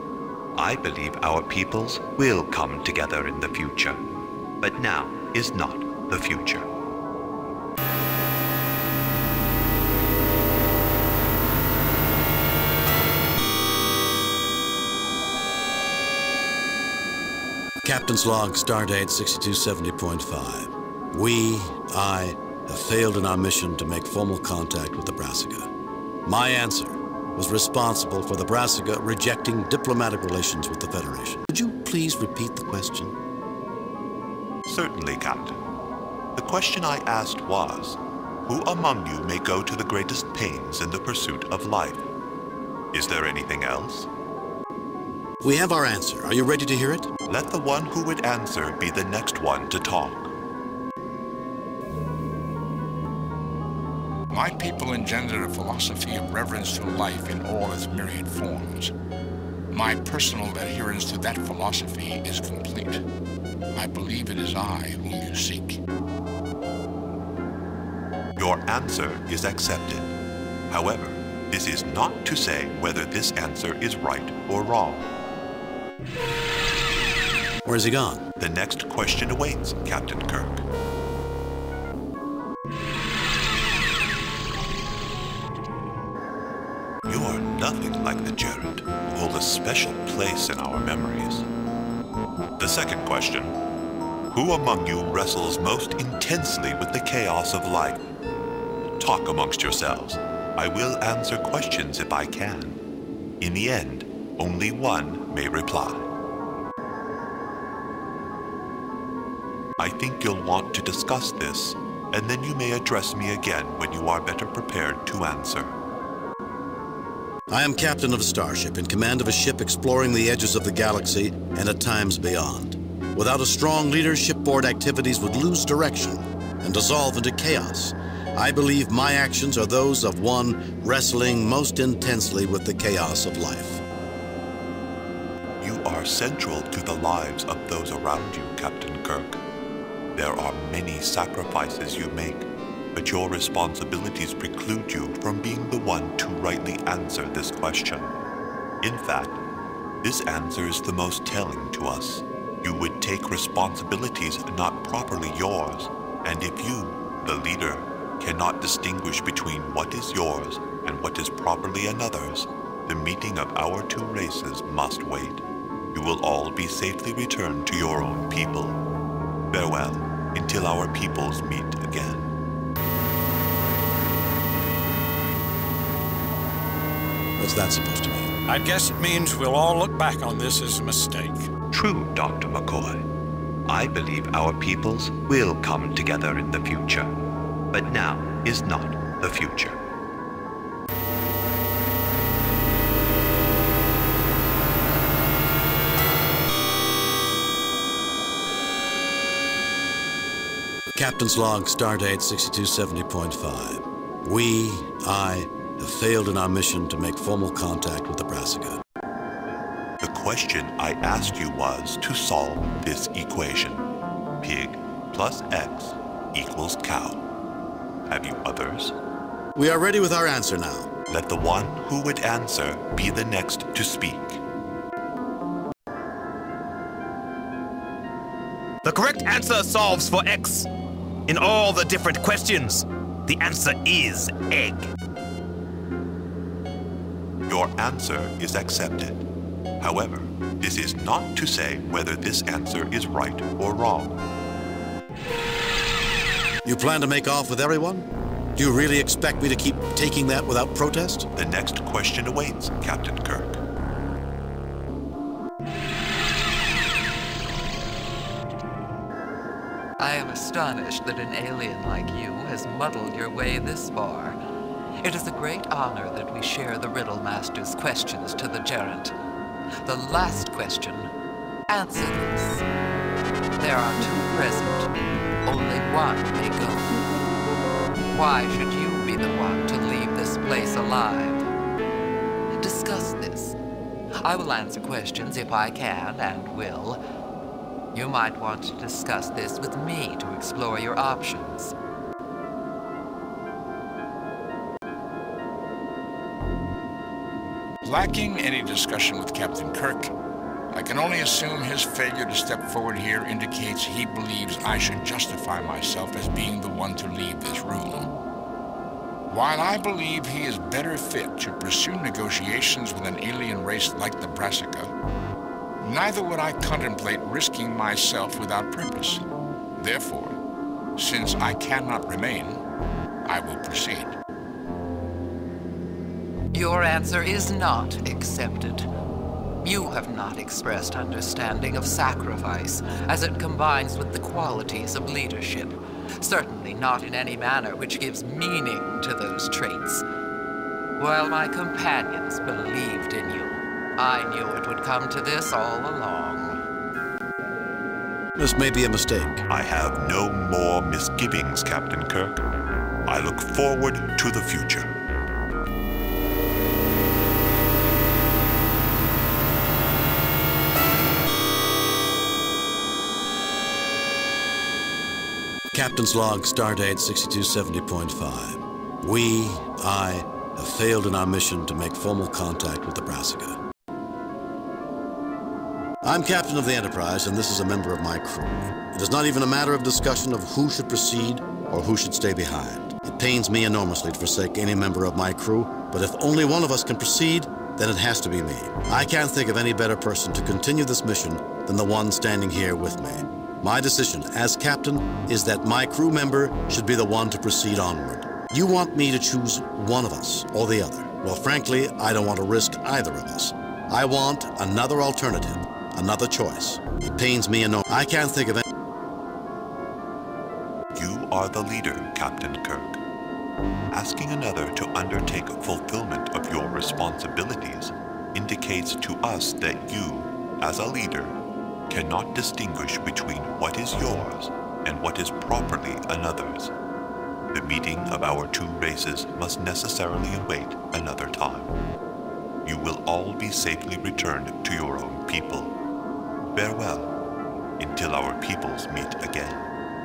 I believe our peoples will come together in the future, but now is not the future. Captain's log, stardate sixty-two seventy point five. We, I, have failed in our mission to make formal contact with the Brassica. My answer was responsible for the Brassica rejecting diplomatic relations with the Federation. Would you please repeat the question? Certainly, Captain. The question I asked was, who among you may go to the greatest pains in the pursuit of life? Is there anything else? We have our answer. Are you ready to hear it? Let the one who would answer be the next one to talk. My people engendered a philosophy of reverence to life in all its myriad forms. My personal adherence to that philosophy is complete. I believe it is I whom you seek. Your answer is accepted. However, this is not to say whether this answer is right or wrong. Where's he gone? The next question awaits, Captain Kirk. You are nothing like the Jerad. You hold a special place in our memories. The second question. Who among you wrestles most intensely with the chaos of life? Talk amongst yourselves. I will answer questions if I can. In the end, only one may reply. I think you'll want to discuss this, and then you may address me again when you are better prepared to answer. I am captain of a starship, in command of a ship exploring the edges of the galaxy and at times beyond. Without a strong leader, shipboard activities would lose direction and dissolve into chaos. I believe my actions are those of one wrestling most intensely with the chaos of life. You are central to the lives of those around you, Captain Kirk. There are many sacrifices you make, but your responsibilities preclude you from being the one to rightly answer this question. In fact, this answer is the most telling to us. You would take responsibilities not properly yours, and if you, the leader, cannot distinguish between what is yours and what is properly another's, the meeting of our two races must wait. You will all be safely returned to your own people. Farewell, until our peoples meet again. What's that supposed to mean? I guess it means we'll all look back on this as a mistake. true, Doctor McCoy. I believe our peoples will come together in the future, but now is not the future. Captain's log, stardate sixty-two seventy point five. We, I, have failed in our mission to make formal contact with the Brassica. The question I asked you was to solve this equation. Pig plus X equals cow. Have you others? We are ready with our answer now. Let the one who would answer be the next to speak. The correct answer solves for X. In all the different questions, the answer is egg. Your answer is accepted. However, this is not to say whether this answer is right or wrong. You plan to make off with everyone? Do you really expect me to keep taking that without protest? The next question awaits, Captain Kirk. I am astonished that an alien like you has muddled your way this far. It is a great honor that we share the Riddle Master's questions to the Gerant. The last question, answer this. There are two present. Only one may go. Why should you be the one to leave this place alive? Discuss this. I will answer questions if I can and will. You might want to discuss this with me to explore your options. Lacking any discussion with Captain Kirk, I can only assume his failure to step forward here indicates he believes I should justify myself as being the one to leave this room. While I believe he is better fit to pursue negotiations with an alien race like the Brassica, neither would I contemplate risking myself without purpose. Therefore, since I cannot remain, I will proceed. Your answer is not accepted. You have not expressed understanding of sacrifice as it combines with the qualities of leadership, certainly not in any manner which gives meaning to those traits. While my companions believed in you, I knew it would come to this all along. This may be a mistake. I have no more misgivings, Captain Kirk. I look forward to the future. Captain's log, stardate sixty-two seventy point five. We, I, have failed in our mission to make formal contact with the Brassica. I'm captain of the Enterprise, and this is a member of my crew. It is not even a matter of discussion of who should proceed or who should stay behind. It pains me enormously to forsake any member of my crew, but if only one of us can proceed, then it has to be me. I can't think of any better person to continue this mission than the one standing here with me. My decision as captain is that my crew member should be the one to proceed onward. You want me to choose one of us or the other. Well, frankly, I don't want to risk either of us. I want another alternative. Another choice. It pains me enormously. I can't think of any. You are the leader, Captain Kirk. Asking another to undertake fulfillment of your responsibilities indicates to us that you, as a leader, cannot distinguish between what is yours and what is properly another's. The meeting of our two races must necessarily await another time. You will all be safely returned to your own people. Farewell, until our peoples meet again.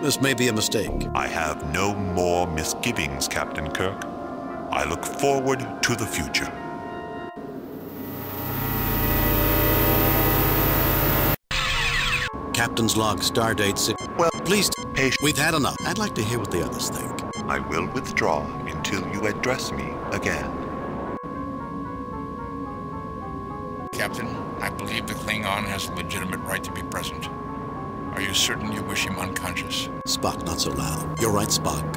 This may be a mistake. I have no more misgivings, Captain Kirk. I look forward to the future. Captain's log, stardate six. Well, please, patient. We've had enough. I'd like to hear what the others think. I will withdraw until you address me again. Captain, I believe the Klingon has a legitimate right to be present. Are you certain you wish him unconscious? Spock, not so loud. You're right, Spock.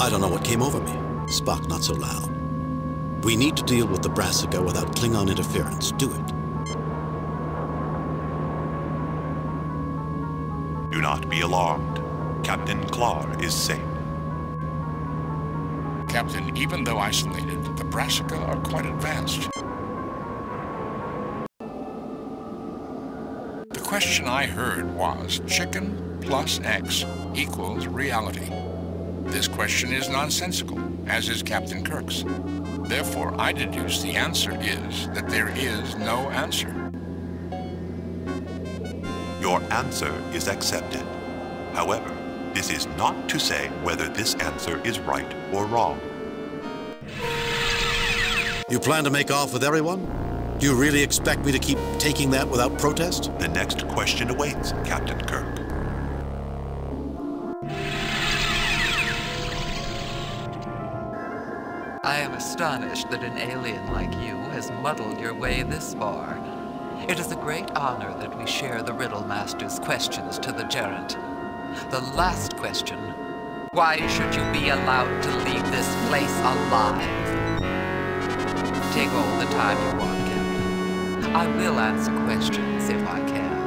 I don't know what came over me. Spock, not so loud. We need to deal with the Brassica without Klingon interference. Do it. Do not be alarmed. Captain Klaar is safe. Captain, even though isolated, the Brassica are quite advanced. The question I heard was, chicken plus X equals reality. This question is nonsensical, as is Captain Kirk's. Therefore, I deduce the answer is that there is no answer. Your answer is accepted. However, this is not to say whether this answer is right or wrong. You plan to make off with everyone? Do you really expect me to keep taking that without protest? The next question awaits, Captain Kirk. I am astonished that an alien like you has muddled your way this far. It is a great honor that we share the Riddle Master's questions to the Jerad. The last question, why should you be allowed to leave this place alive? Take all the time you want, Captain. I will answer questions if I can.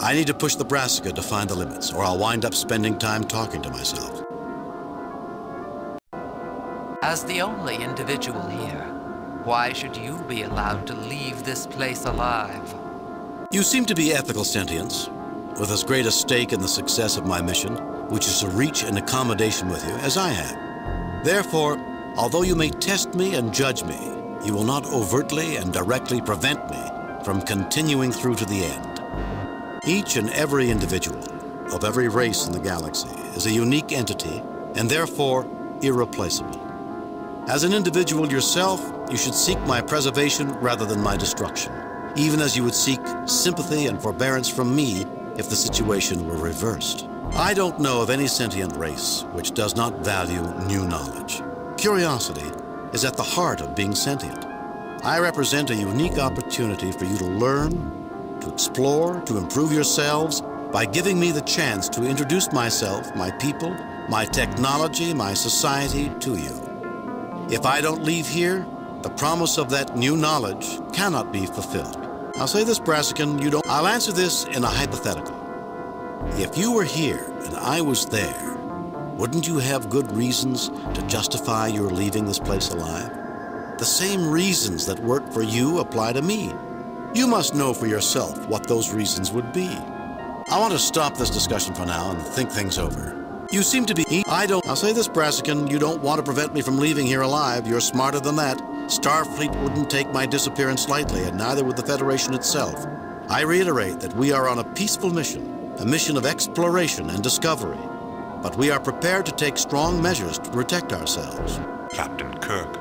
I need to push the Brassica to find the limits, or I'll wind up spending time talking to myself. As the only individual here, why should you be allowed to leave this place alive? You seem to be ethical sentience, with as great a stake in the success of my mission, which is to reach an accommodation with you, as I am. Therefore, although you may test me and judge me, you will not overtly and directly prevent me from continuing through to the end. Each and every individual of every race in the galaxy is a unique entity and therefore irreplaceable. As an individual yourself, you should seek my preservation rather than my destruction, even as you would seek sympathy and forbearance from me if the situation were reversed. I don't know of any sentient race which does not value new knowledge. Curiosity is at the heart of being sentient. I represent a unique opportunity for you to learn, to explore, to improve yourselves by giving me the chance to introduce myself, my people, my technology, my society to you. If I don't leave here, the promise of that new knowledge cannot be fulfilled. I'll say this, Brassican, you don't... I'll answer this in a hypothetical. If you were here and I was there, wouldn't you have good reasons to justify your leaving this place alive? The same reasons that work for you apply to me. You must know for yourself what those reasons would be. I want to stop this discussion for now and think things over. You seem to be... I don't... I'll say this, Brassican, you don't want to prevent me from leaving here alive. You're smarter than that. Starfleet wouldn't take my disappearance lightly, and neither would the Federation itself. I reiterate that we are on a peaceful mission, a mission of exploration and discovery. But we are prepared to take strong measures to protect ourselves. Captain Kirk,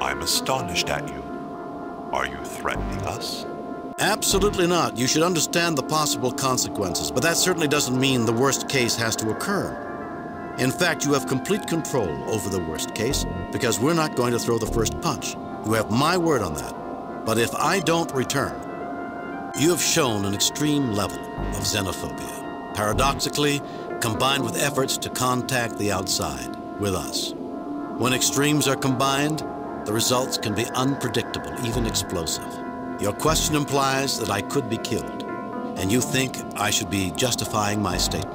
I'm astonished at you. Are you threatening us? Absolutely not. You should understand the possible consequences, but that certainly doesn't mean the worst case has to occur. In fact, you have complete control over the worst case because we're not going to throw the first punch. You have my word on that. But if I don't return, you have shown an extreme level of xenophobia, paradoxically combined with efforts to contact the outside with us. When extremes are combined, the results can be unpredictable, even explosive. Your question implies that I could be killed, and you think I should be justifying my statement.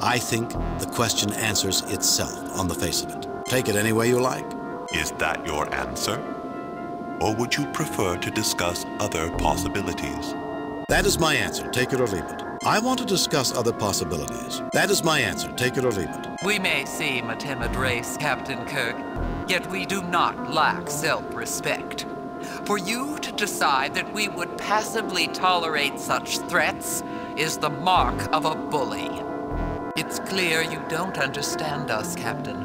I think the question answers itself on the face of it. Take it any way you like. Is that your answer? Or would you prefer to discuss other possibilities? That is my answer. Take it or leave it. I want to discuss other possibilities. That is my answer. Take it or leave it. We may seem a timid race, Captain Kirk, yet we do not lack self-respect. For you to decide that we would passively tolerate such threats is the mark of a bully. It's clear you don't understand us, Captain.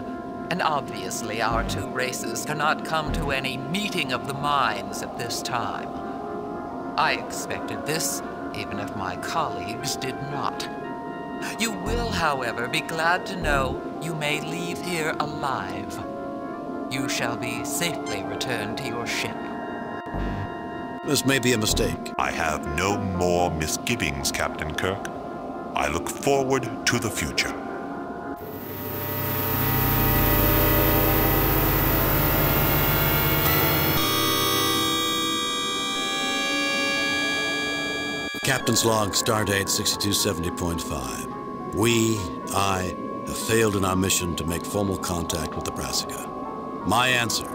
And obviously our two races cannot come to any meeting of the minds at this time. I expected this, even if my colleagues did not. You will, however, be glad to know you may leave here alive. You shall be safely returned to your ship. This may be a mistake. I have no more misgivings, Captain Kirk. I look forward to the future. Captain's log, stardate sixty-two seventy point five. We, I, have failed in our mission to make formal contact with the Brassica. My answer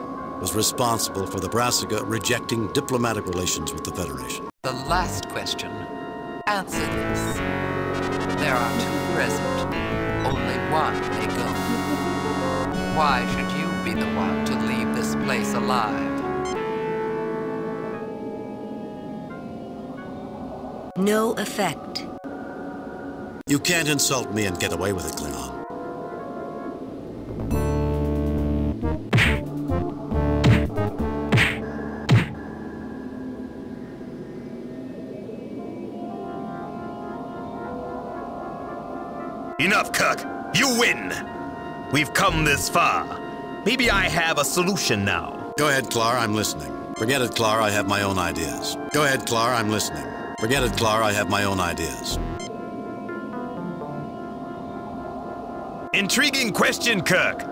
was responsible for the Brassica rejecting diplomatic relations with the Federation. The last question. Answer this. There are two present. Only one may go. Why should you be the one to leave this place alive? No effect. You can't insult me and get away with it, Klingon. Enough, Kirk. You win. We've come this far. Maybe I have a solution now. Go ahead, Klaar. I'm listening. Forget it, Klaar. I have my own ideas. Go ahead, Klaar. I'm listening. Forget it, Klaar. I have my own ideas. Intriguing question, Kirk.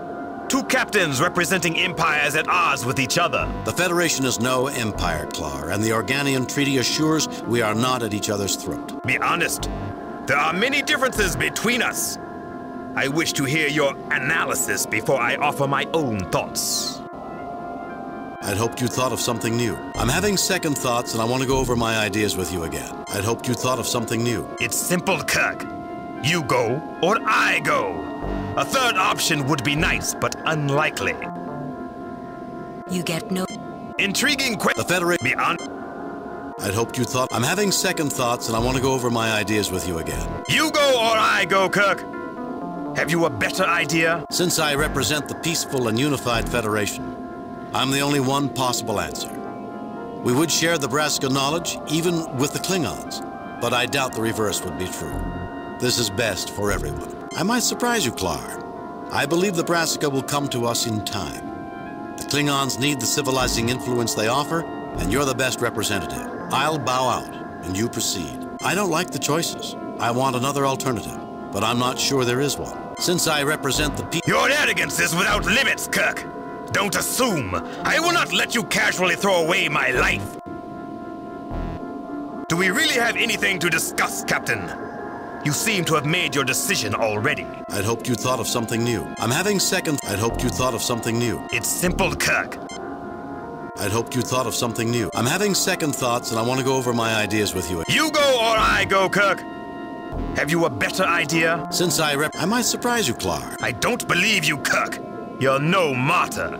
Two captains representing empires at odds with each other. The Federation is no empire, Klaar, and the Organian Treaty assures we are not at each other's throat. Be honest. There are many differences between us. I wish to hear your analysis before I offer my own thoughts. I'd hoped you thought of something new. I'm having second thoughts, and I want to go over my ideas with you again. I'd hoped you thought of something new. It's simple, Kirk. You go, or I go. A third option would be nice, but unlikely. You get no... Intriguing que... The Federation... Beyond... I'd hoped you thought... I'm having second thoughts, and I want to go over my ideas with you again. You go, or I go, Kirk. Have you a better idea? Since I represent the peaceful and unified Federation, I'm the only one possible answer. We would share the Brassica knowledge, even with the Klingons, but I doubt the reverse would be true. This is best for everyone. I might surprise you, Klaar. I believe the Brassica will come to us in time. The Klingons need the civilizing influence they offer, and you're the best representative. I'll bow out, and you proceed. I don't like the choices. I want another alternative, but I'm not sure there is one. Since I represent the people... Your arrogance is without limits, Kirk! Don't assume. I will not let you casually throw away my life. Do we really have anything to discuss, Captain? You seem to have made your decision already. I'd hoped you thought of something new. I'm having second... I'd hoped you thought of something new. It's simple, Kirk. I'd hoped you thought of something new. I'm having second thoughts, and I want to go over my ideas with you. You go or I go, Kirk. Have you a better idea? Since I rep... I might surprise you, Klaar. I don't believe you, Kirk. You're no martyr.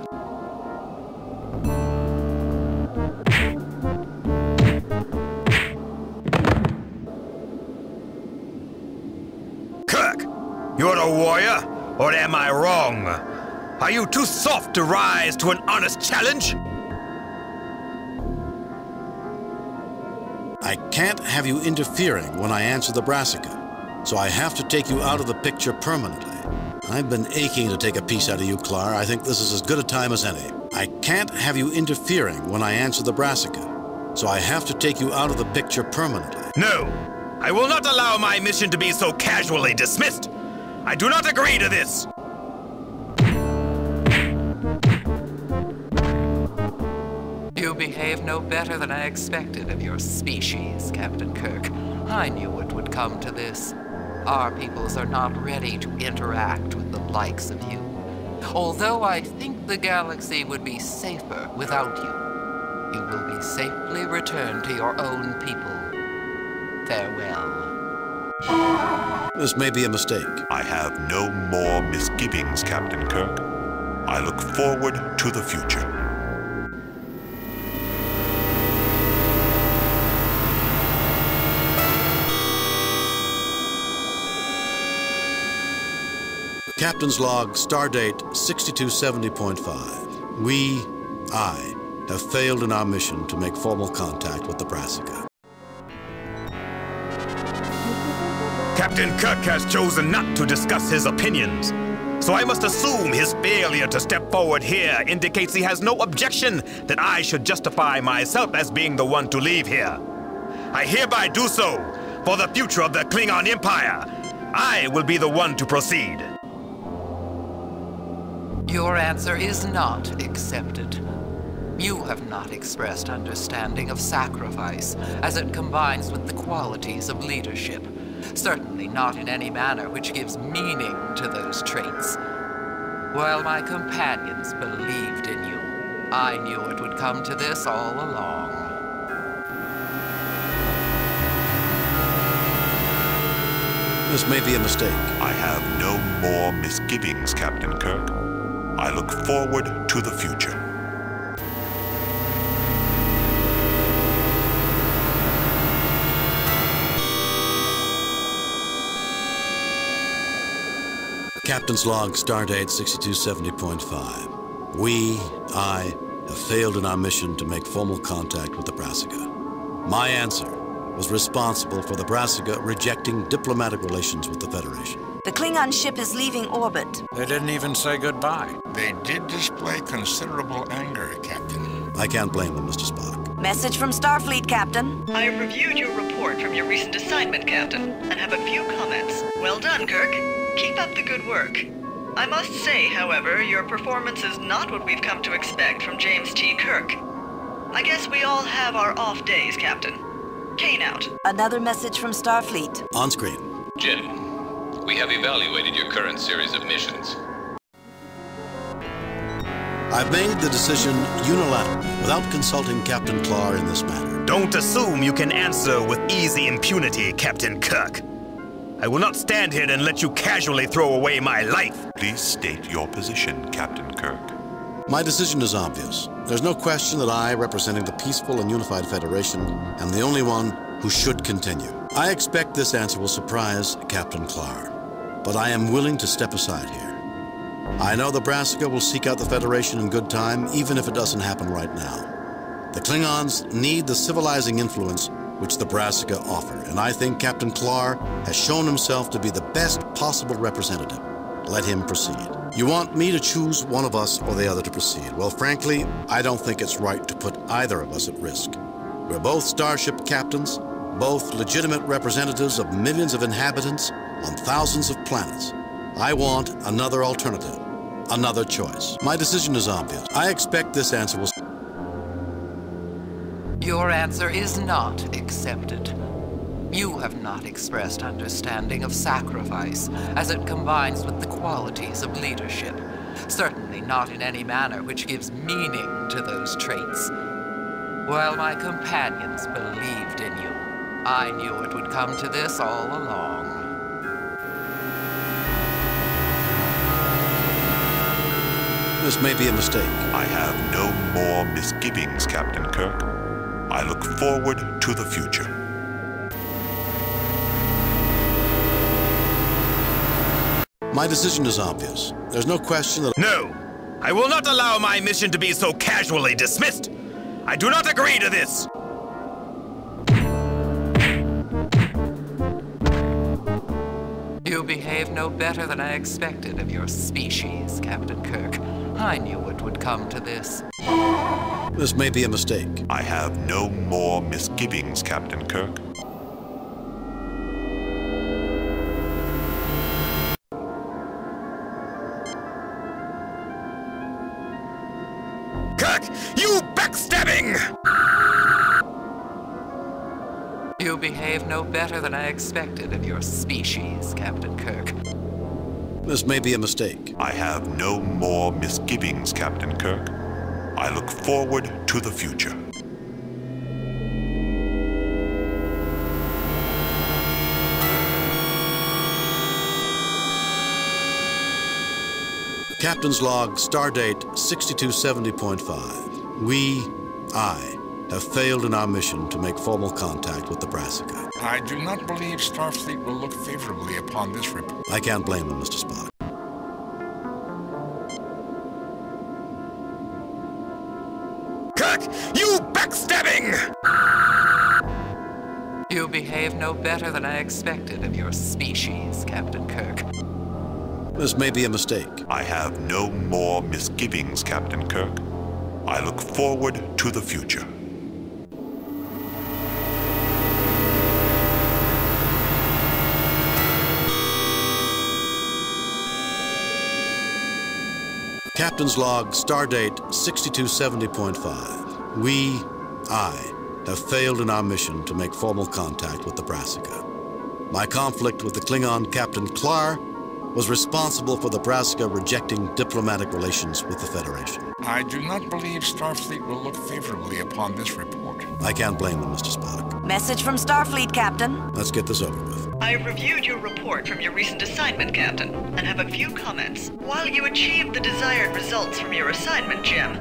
Kirk, you're a warrior, or am I wrong? Are you too soft to rise to an honest challenge? I can't have you interfering when I answer the Brassica, so I have to take you out of the picture permanently. I've been aching to take a piece out of you, Klaar. I think this is as good a time as any. I can't have you interfering when I answer the Brassica, so I have to take you out of the picture permanently. No! I will not allow my mission to be so casually dismissed! I do not agree to this! You behave no better than I expected of your species, Captain Kirk. I knew it would come to this. Our peoples are not ready to interact with the likes of you. Although I think the galaxy would be safer without you, you will be safely returned to your own people. Farewell. This may be a mistake. I have no more misgivings, Captain Kirk. I look forward to the future. Captain's log, stardate sixty-two seventy point five. We, I, have failed in our mission to make formal contact with the Brassica. Captain Kirk has chosen not to discuss his opinions, so I must assume his failure to step forward here indicates he has no objection that I should justify myself as being the one to leave here. I hereby do so for the future of the Klingon Empire. I will be the one to proceed. Your answer is not accepted. You have not expressed understanding of sacrifice as it combines with the qualities of leadership. Certainly not in any manner which gives meaning to those traits. While my companions believed in you, I knew it would come to this all along. This may be a mistake. I have no more misgivings, Captain Kirk. I look forward to the future. Captain's log, stardate sixty-two seventy point five. We, I, have failed in our mission to make formal contact with the Brassica. My answer was responsible for the Brassica rejecting diplomatic relations with the Federation. The Klingon ship is leaving orbit. They didn't even say goodbye. They did display considerable anger, Captain. I can't blame them, Mister Spock. Message from Starfleet, Captain. I have reviewed your report from your recent assignment, Captain, and have a few comments. Well done, Kirk. Keep up the good work. I must say, however, your performance is not what we've come to expect from James T. Kirk. I guess we all have our off days, Captain. Kane out. Another message from Starfleet. On screen. Jim, we have evaluated your current series of missions. I've made the decision unilaterally, without consulting Captain Klaar in this matter. Don't assume you can answer with easy impunity, Captain Kirk. I will not stand here and let you casually throw away my life. Please state your position, Captain Kirk. My decision is obvious. There's no question that I, representing the peaceful and unified Federation, am the only one who should continue. I expect this answer will surprise Captain Klaar, but I am willing to step aside here. I know the Brassica will seek out the Federation in good time, even if it doesn't happen right now. The Klingons need the civilizing influence which the Brassica offer, and I think Captain Klaar has shown himself to be the best possible representative. Let him proceed. You want me to choose one of us or the other to proceed? Well, frankly, I don't think it's right to put either of us at risk. We're both starship captains, both legitimate representatives of millions of inhabitants on thousands of planets. I want another alternative, another choice. My decision is obvious. I expect this answer will... Your answer is not accepted. You have not expressed understanding of sacrifice as it combines with the qualities of leadership. Certainly not in any manner which gives meaning to those traits. While my companions believed in you, I knew it would come to this all along. This may be a mistake. I have no more misgivings, Captain Kirk. I look forward to the future. My decision is obvious. There's no question that... No! I will not allow my mission to be so casually dismissed! I do not agree to this! You behave no better than I expected of your species, Captain Kirk. I knew it would come to this. This may be a mistake. I have no more misgivings, Captain Kirk. Kirk, you backstabbing! You behave no better than I expected of your species, Captain Kirk. This may be a mistake. I have no more misgivings, Captain Kirk. I look forward to the future. Captain's log, stardate sixty-two seventy point five. We, I, have failed in our mission to make formal contact with the Brassica. I do not believe Starfleet will look favorably upon this report. I can't blame them, Mister Spock. You backstabbing! You behave no better than I expected of your species, Captain Kirk. This may be a mistake. I have no more misgivings, Captain Kirk. I look forward to the future. Captain's log, stardate sixty-two seventy point five. We, I, have failed in our mission to make formal contact with the Brassica. My conflict with the Klingon Captain Klaar was responsible for the Brassica rejecting diplomatic relations with the Federation. I do not believe Starfleet will look favorably upon this report. I can't blame them, Mister Spock. Message from Starfleet, Captain. Let's get this over with. I reviewed your report from your recent assignment, Captain, and have a few comments. While you achieved the desired results from your assignment, Jim,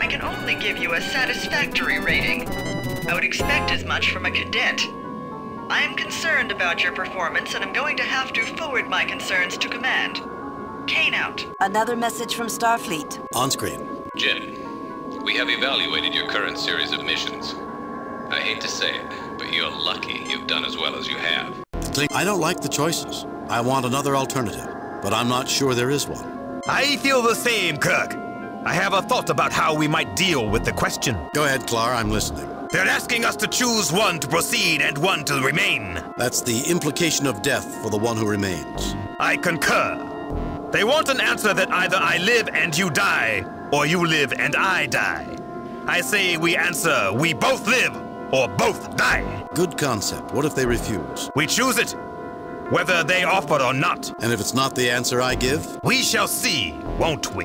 I can only give you a satisfactory rating. I would expect as much from a cadet. I am concerned about your performance, and I'm going to have to forward my concerns to command. Kane out. Another message from Starfleet. On screen. Jim, we have evaluated your current series of missions. I hate to say it, but you're lucky you've done as well as you have. I don't like the choices. I want another alternative, but I'm not sure there is one. I feel the same, Kirk. I have a thought about how we might deal with the question. Go ahead, Klaar, I'm listening. They're asking us to choose one to proceed and one to remain. That's the implication of death for the one who remains. I concur. They want an answer that either I live and you die, or you live and I die. I say we answer, we both live, or both die. Good concept. What if they refuse? We choose it, whether they offer or not. And if it's not the answer I give? We shall see, won't we?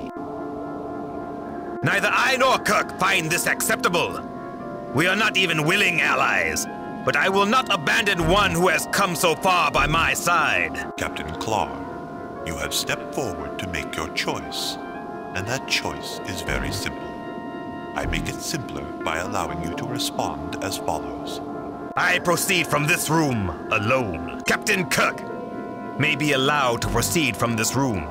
Neither I nor Kirk find this acceptable. We are not even willing allies, but I will not abandon one who has come so far by my side. Captain Klaar, you have stepped forward to make your choice, and that choice is very simple. I make it simpler by allowing you to respond as follows. I proceed from this room alone. Captain Kirk may be allowed to proceed from this room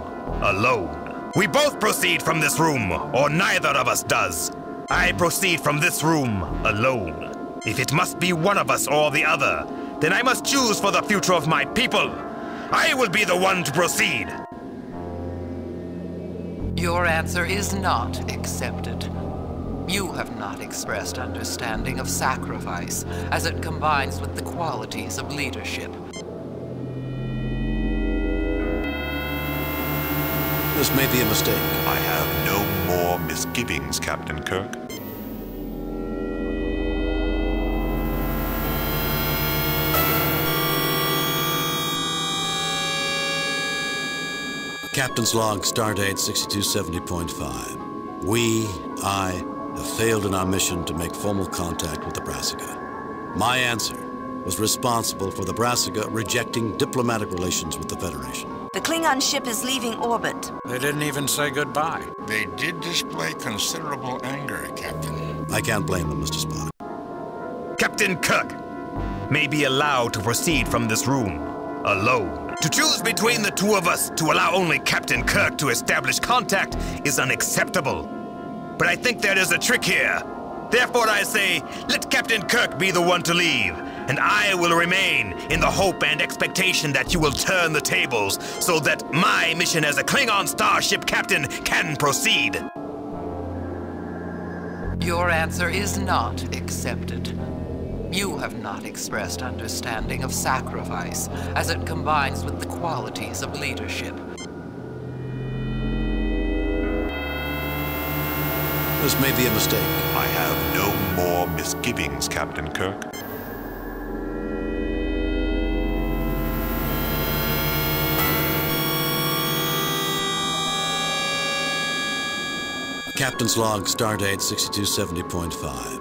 alone. We both proceed from this room, or neither of us does. I proceed from this room alone. If it must be one of us or the other, then I must choose for the future of my people. I will be the one to proceed. Your answer is not accepted. You have not expressed understanding of sacrifice as it combines with the qualities of leadership. This may be a mistake. I have no more misgivings, Captain Kirk. Captain's log, stardate sixty-two seventy point five. We, I, have failed in our mission to make formal contact with the Brassica. My answer was responsible for the Brassica rejecting diplomatic relations with the Federation. The Klingon ship is leaving orbit. They didn't even say goodbye. They did display considerable anger, Captain. I can't blame them, Mister Spock. Captain Kirk may be allowed to proceed from this room alone. To choose between the two of us to allow only Captain Kirk to establish contact is unacceptable. But I think there is a trick here. Therefore, I say, let Captain Kirk be the one to leave. And I will remain in the hope and expectation that you will turn the tables so that my mission as a Klingon starship captain can proceed. Your answer is not accepted. You have not expressed understanding of sacrifice as it combines with the qualities of leadership. This may be a mistake. I have no more misgivings, Captain Kirk. Captain's log, stardate sixty-two seventy point five.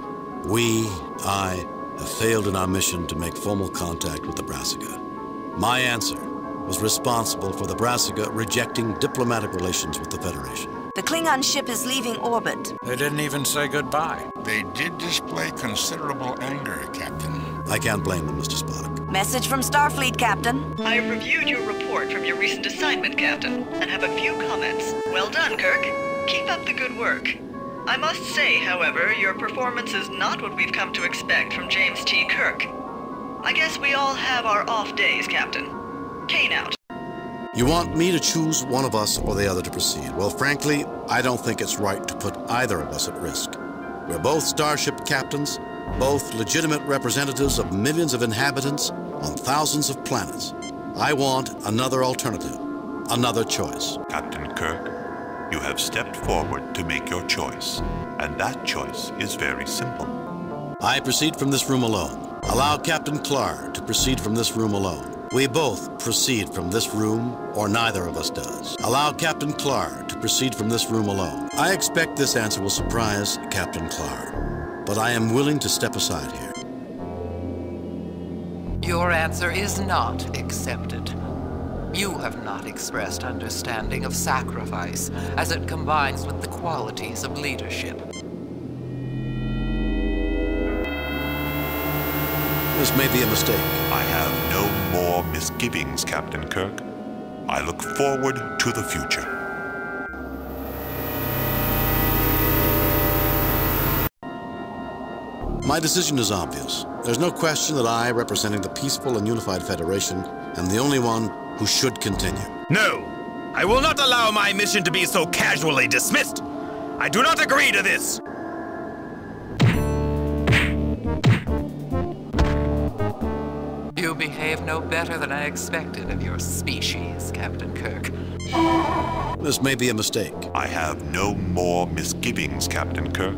We, I, have failed in our mission to make formal contact with the Brassica. My answer was responsible for the Brassica rejecting diplomatic relations with the Federation. The Klingon ship is leaving orbit. They didn't even say goodbye. They did display considerable anger, Captain. I can't blame them, Mister Spock. Message from Starfleet, Captain. I reviewed your report from your recent assignment, Captain, and have a few comments. Well done, Kirk. Keep up the good work. I must say, however, your performance is not what we've come to expect from James T. Kirk. I guess we all have our off days, Captain. Kane out. You want me to choose one of us or the other to proceed? Well, frankly, I don't think it's right to put either of us at risk. We're both starship captains, both legitimate representatives of millions of inhabitants on thousands of planets. I want another alternative, another choice. Captain Kirk. You have stepped forward to make your choice, and that choice is very simple. I proceed from this room alone. Allow Captain Klaar to proceed from this room alone. We both proceed from this room, or neither of us does. Allow Captain Klaar to proceed from this room alone. I expect this answer will surprise Captain Klaar, but I am willing to step aside here. Your answer is not accepted. You have not expressed understanding of sacrifice as it combines with the qualities of leadership. This may be a mistake. I have no more misgivings, Captain Kirk. I look forward to the future. My decision is obvious. There's no question that I, representing the peaceful and unified Federation, am the only one who should continue. No! I will not allow my mission to be so casually dismissed! I do not agree to this! You behave no better than I expected of your species, Captain Kirk. This may be a mistake. I have no more misgivings, Captain Kirk.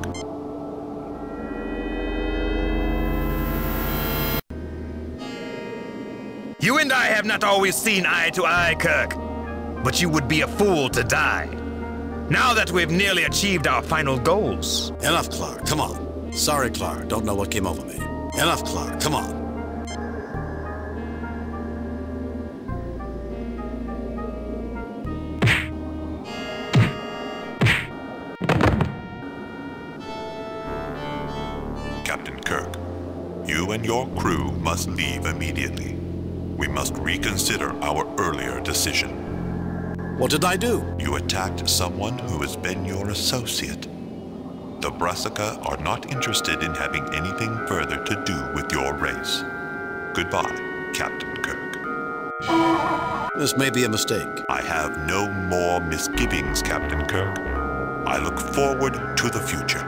You and I have not always seen eye to eye, Kirk, but you would be a fool to die. Now that we've nearly achieved our final goals. Enough, Klaar, come on. Sorry, Klaar, don't know what came over me. Enough, Klaar, come on. Captain Kirk, you and your crew must leave immediately. We must reconsider our earlier decision. What did I do? You attacked someone who has been your associate. The Brassica are not interested in having anything further to do with your race. Goodbye, Captain Kirk. This may be a mistake. I have no more misgivings, Captain Kirk. I look forward to the future.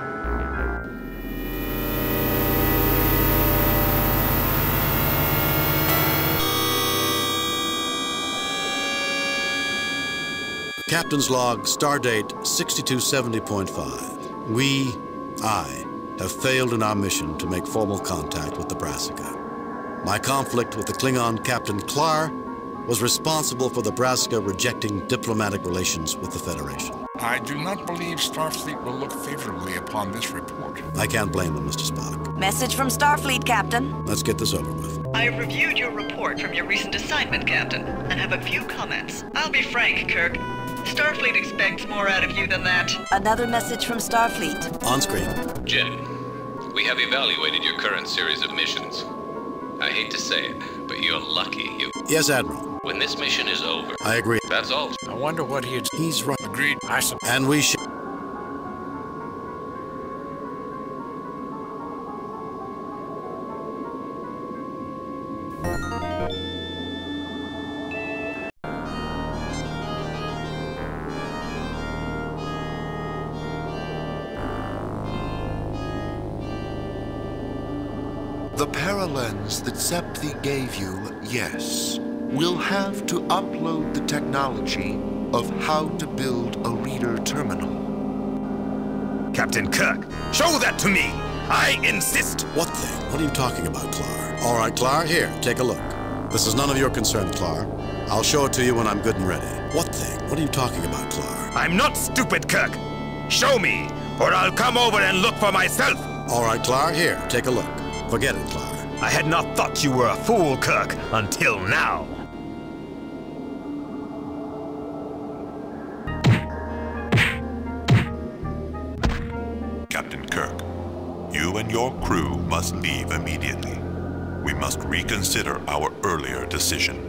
Captain's log, stardate sixty-two seventy point five. We, I, have failed in our mission to make formal contact with the Brassica. My conflict with the Klingon Captain Klaar was responsible for the Brassica rejecting diplomatic relations with the Federation. I do not believe Starfleet will look favorably upon this report. I can't blame them, Mister Spock. Message from Starfleet, Captain. Let's get this over with. I have reviewed your report from your recent assignment, Captain, and have a few comments. I'll be frank, Kirk. Starfleet expects more out of you than that. Another message from Starfleet. On screen. Jen, we have evaluated your current series of missions. I hate to say it, but you're lucky you... Yes, Admiral. When this mission is over... I agree. That's all. I wonder what he'd... He's right. Agreed. I suppose. And we should... The paralens that Septhi gave you, yes. We'll have to upload the technology of how to build a reader terminal. Captain Kirk, show that to me! I insist! What thing? What are you talking about, Klaar? All right, Klaar, here, take a look. This is none of your concern, Klaar. I'll show it to you when I'm good and ready. What thing? What are you talking about, Klaar? I'm not stupid, Kirk! Show me, or I'll come over and look for myself! All right, Klaar, here, take a look. Forget it, Klaar. I had not thought you were a fool, Kirk, until now. Your crew must leave immediately. We must reconsider our earlier decision.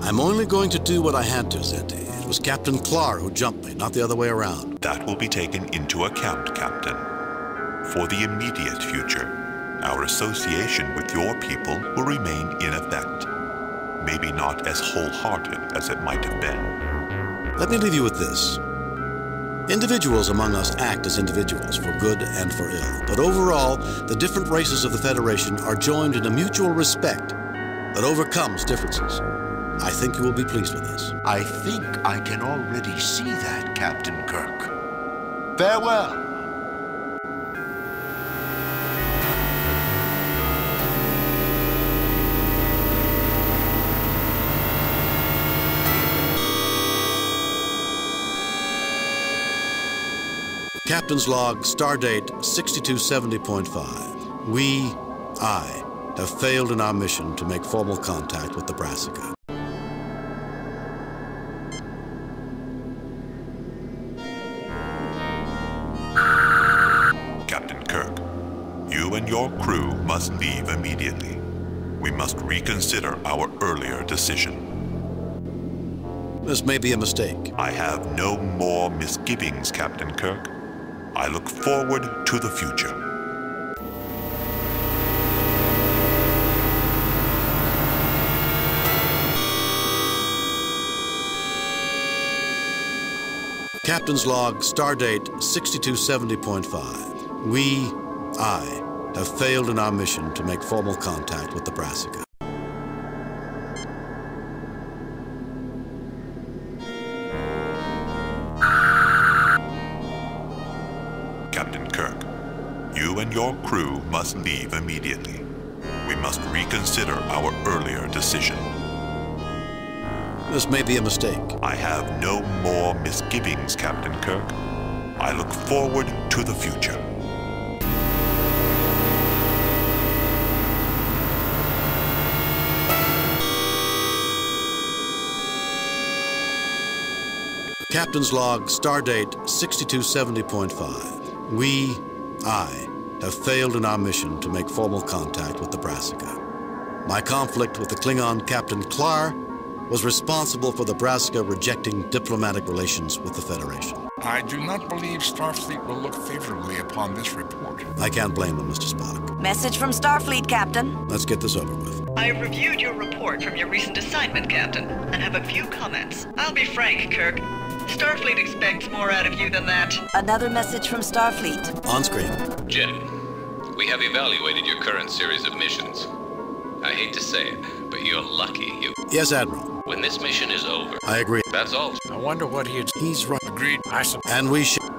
I'm only going to do what I had to, Zeti. It was Captain Klaar who jumped me, not the other way around. That will be taken into account, Captain. For the immediate future, our association with your people will remain in effect. Maybe not as wholehearted as it might have been. Let me leave you with this. Individuals among us act as individuals, for good and for ill. But overall, the different races of the Federation are joined in a mutual respect that overcomes differences. I think you will be pleased with us. I think I can already see that, Captain Kirk. Farewell. Captain's log, stardate sixty-two seventy point five. We, I, have failed in our mission to make formal contact with the Brassica. Captain Kirk, you and your crew must leave immediately. We must reconsider our earlier decision. This may be a mistake. I have no more misgivings, Captain Kirk. I look forward to the future. Captain's log, stardate sixty-two seventy point five. We, I, have failed in our mission to make formal contact with the Brassica. Your crew must leave immediately. We must reconsider our earlier decision. This may be a mistake. I have no more misgivings, Captain Kirk. I look forward to the future. Captain's log, stardate sixty-two seventy point five. We, I, have failed in our mission to make formal contact with the Brassica. My conflict with the Klingon Captain Klaar was responsible for the Brassica rejecting diplomatic relations with the Federation. I do not believe Starfleet will look favorably upon this report. I can't blame them, Mister Spock. Message from Starfleet, Captain. Let's get this over with. I reviewed your report from your recent assignment, Captain, and have a few comments. I'll be frank, Kirk. Starfleet expects more out of you than that. Another message from Starfleet. On screen. Jen, we have evaluated your current series of missions. I hate to say it, but you're lucky you... Yes, Admiral. When this mission is over... I agree. That's all. I wonder what he'd... He's right. Agreed. I... And we should...